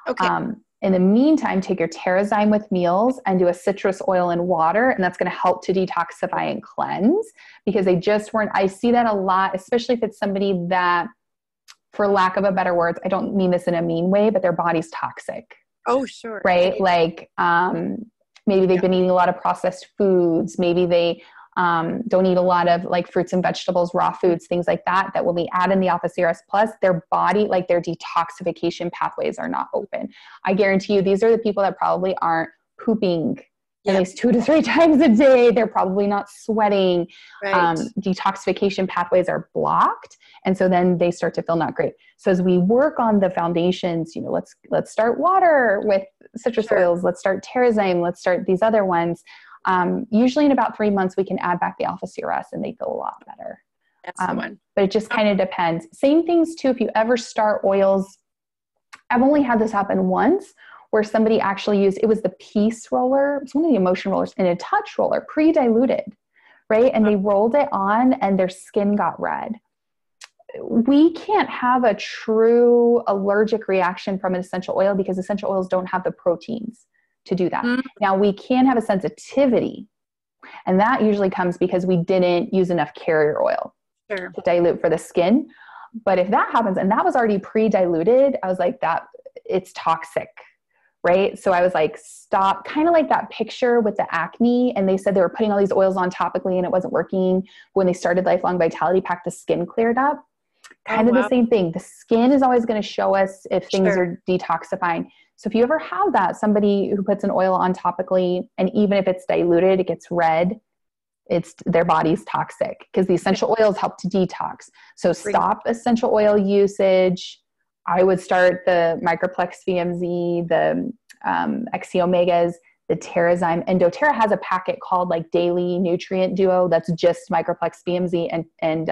Okay. In the meantime, take your Terrazyme with meals and do a citrus oil and water, and that's going to help to detoxify and cleanse, because they just weren't, I see that a lot, especially if it's somebody that, for lack of a better word, I don't mean this in a mean way, but their body's toxic. Oh, sure. Right? Like, maybe they've been eating a lot of processed foods. Maybe they don't eat a lot of like fruits and vegetables, raw foods, things like that, that when we add in the Alpha CRS Plus, their body, like their detoxification pathways are not open. I guarantee you, these are the people that probably aren't pooping at least 2 to 3 times a day. They're probably not sweating. Right. Detoxification pathways are blocked. And so then they start to feel not great. So as we work on the foundations, you know, let's start water with citrus oils. Let's start Terrazyme. Let's start these other ones. Usually in about 3 months, we can add back the Alpha CRS and they feel a lot better. That's the one. But it just kind of depends. Same things too. If you ever start oils, I've only had this happen once, where somebody actually used, it was the peace roller, it was one of the emotion rollers, and a touch roller, pre-diluted, right? And they rolled it on and their skin got red. We can't have a true allergic reaction from an essential oil because essential oils don't have the proteins to do that. Now, we can have a sensitivity, and that usually comes because we didn't use enough carrier oil to dilute for the skin. But if that happens, and that was already pre-diluted, I was like, that it's toxic. Right? So I was like, stop, kind of like that picture with the acne. And they said they were putting all these oils on topically and it wasn't working. When they started Lifelong Vitality Pack, the skin cleared up. Kind of the same thing. The skin is always going to show us if things are detoxifying. So if you ever have that, somebody who puts an oil on topically, and even if it's diluted, it gets red, it's their body's toxic, because the essential oils help to detox. So stop essential oil usage. I would start the Microplex VMZ, the xEO Megas, the Terrazyme, and doTERRA has a packet called like Daily Nutrient Duo that's just Microplex VMZ and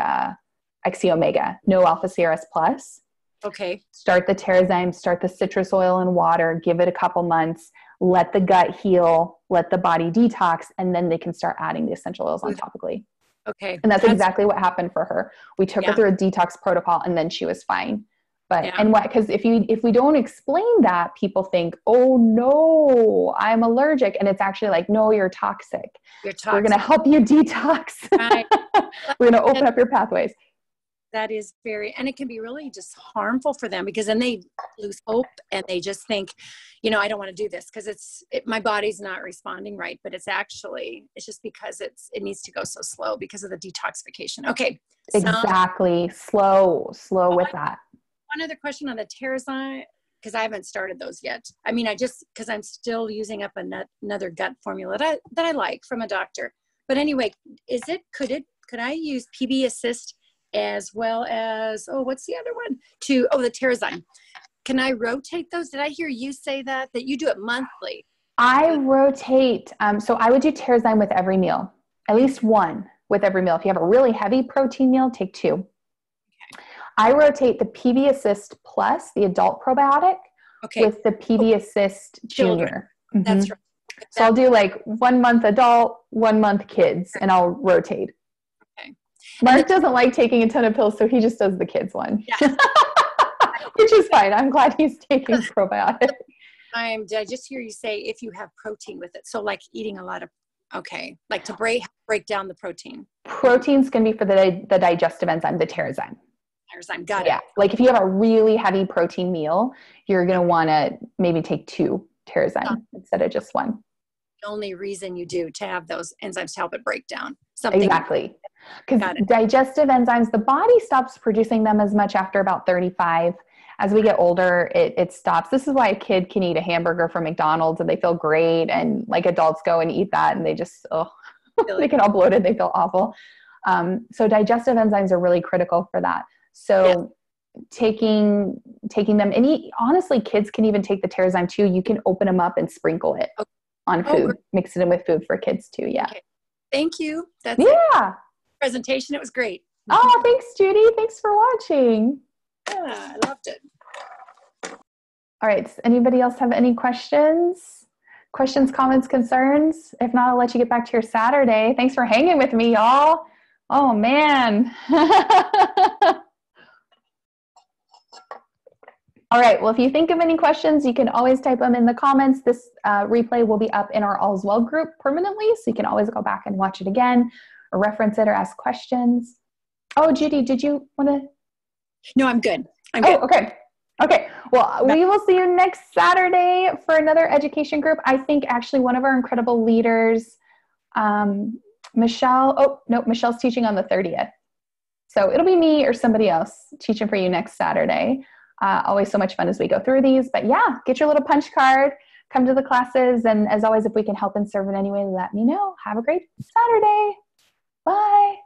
xEO Mega, no Alpha CRS Plus. Okay. Start the Terrazyme, start the citrus oil and water, give it a couple months, let the gut heal, let the body detox, and then they can start adding the essential oils on topically. Okay. And that's exactly what happened for her. We took her through a detox protocol and then she was fine. But, and what, because if we don't explain that, people think, oh no, I'm allergic. And it's actually like, no, you're toxic. You're toxic. We're going to help you detox. Right. We're going to open up your pathways. That is very, and it can be really just harmful for them, because then they lose hope and they just think, you know, I don't want to do this because my body's not responding right. But it's just because it needs to go so slow because of the detoxification. Okay. Exactly. Slow with that. One other question on the Terrazyme, because I haven't started those yet. I mean, because I'm still using up another gut formula that I like from a doctor. But anyway, could I use PB Assist as well as, what's the other one? The Terrazyme. Can I rotate those? Did I hear you say that you do it monthly? I rotate. So I would do Terrazyme with every meal, at least one with every meal. If you have a really heavy protein meal, take two. I rotate the PB Assist Plus, the adult probiotic, with the PB Assist Junior. That's right. So I'll do like 1 month adult, 1 month kids, and I'll rotate. Okay. Mark doesn't like taking a ton of pills, so he just does the kids one, yeah. Which is fine. I'm glad he's taking probiotics. Did I just hear you say if you have protein with it? So like eating a lot of, okay, like to break down the protein. Proteins can be for the digestive enzyme, the Terrazyme. Got it. Yeah, like if you have a really heavy protein meal, you're going to want to maybe take 2 Terrazyme instead of just 1. The only reason you do to have those enzymes to help it break down something. Exactly. Because digestive enzymes, the body stops producing them as much after about 35. As we get older, it stops. This is why a kid can eat a hamburger from McDonald's and they feel great, and like adults go and eat that and they just, they get all bloated, they feel awful. So digestive enzymes are really critical for that. So yeah. taking them, and honestly, kids can even take the Terrazyme too. You can open them up and sprinkle it on food, mix it in with food for kids too. Yeah. Okay. Thank you. That's it. Presentation. It was great. Oh, thanks, Judy. Thanks for watching. Yeah, I loved it. All right. Does anybody else have any questions? Questions, comments, concerns? If not, I'll let you get back to your Saturday. Thanks for hanging with me, y'all. Oh, man. All right. Well, if you think of any questions, you can always type them in the comments. This replay will be up in our All's Well group permanently, so you can always go back and watch it again or reference it or ask questions. Oh, Judy, did you want to? No, I'm good. I'm good. Okay. Okay. Well, we will see you next Saturday for another education group. I think actually one of our incredible leaders, Michelle, Michelle's teaching on the 30th. So it'll be me or somebody else teaching for you next Saturday. Always so much fun as we go through these, but yeah, get your little punch card, come to the classes. And as always, if we can help and serve in any way, let me know. Have a great Saturday. Bye.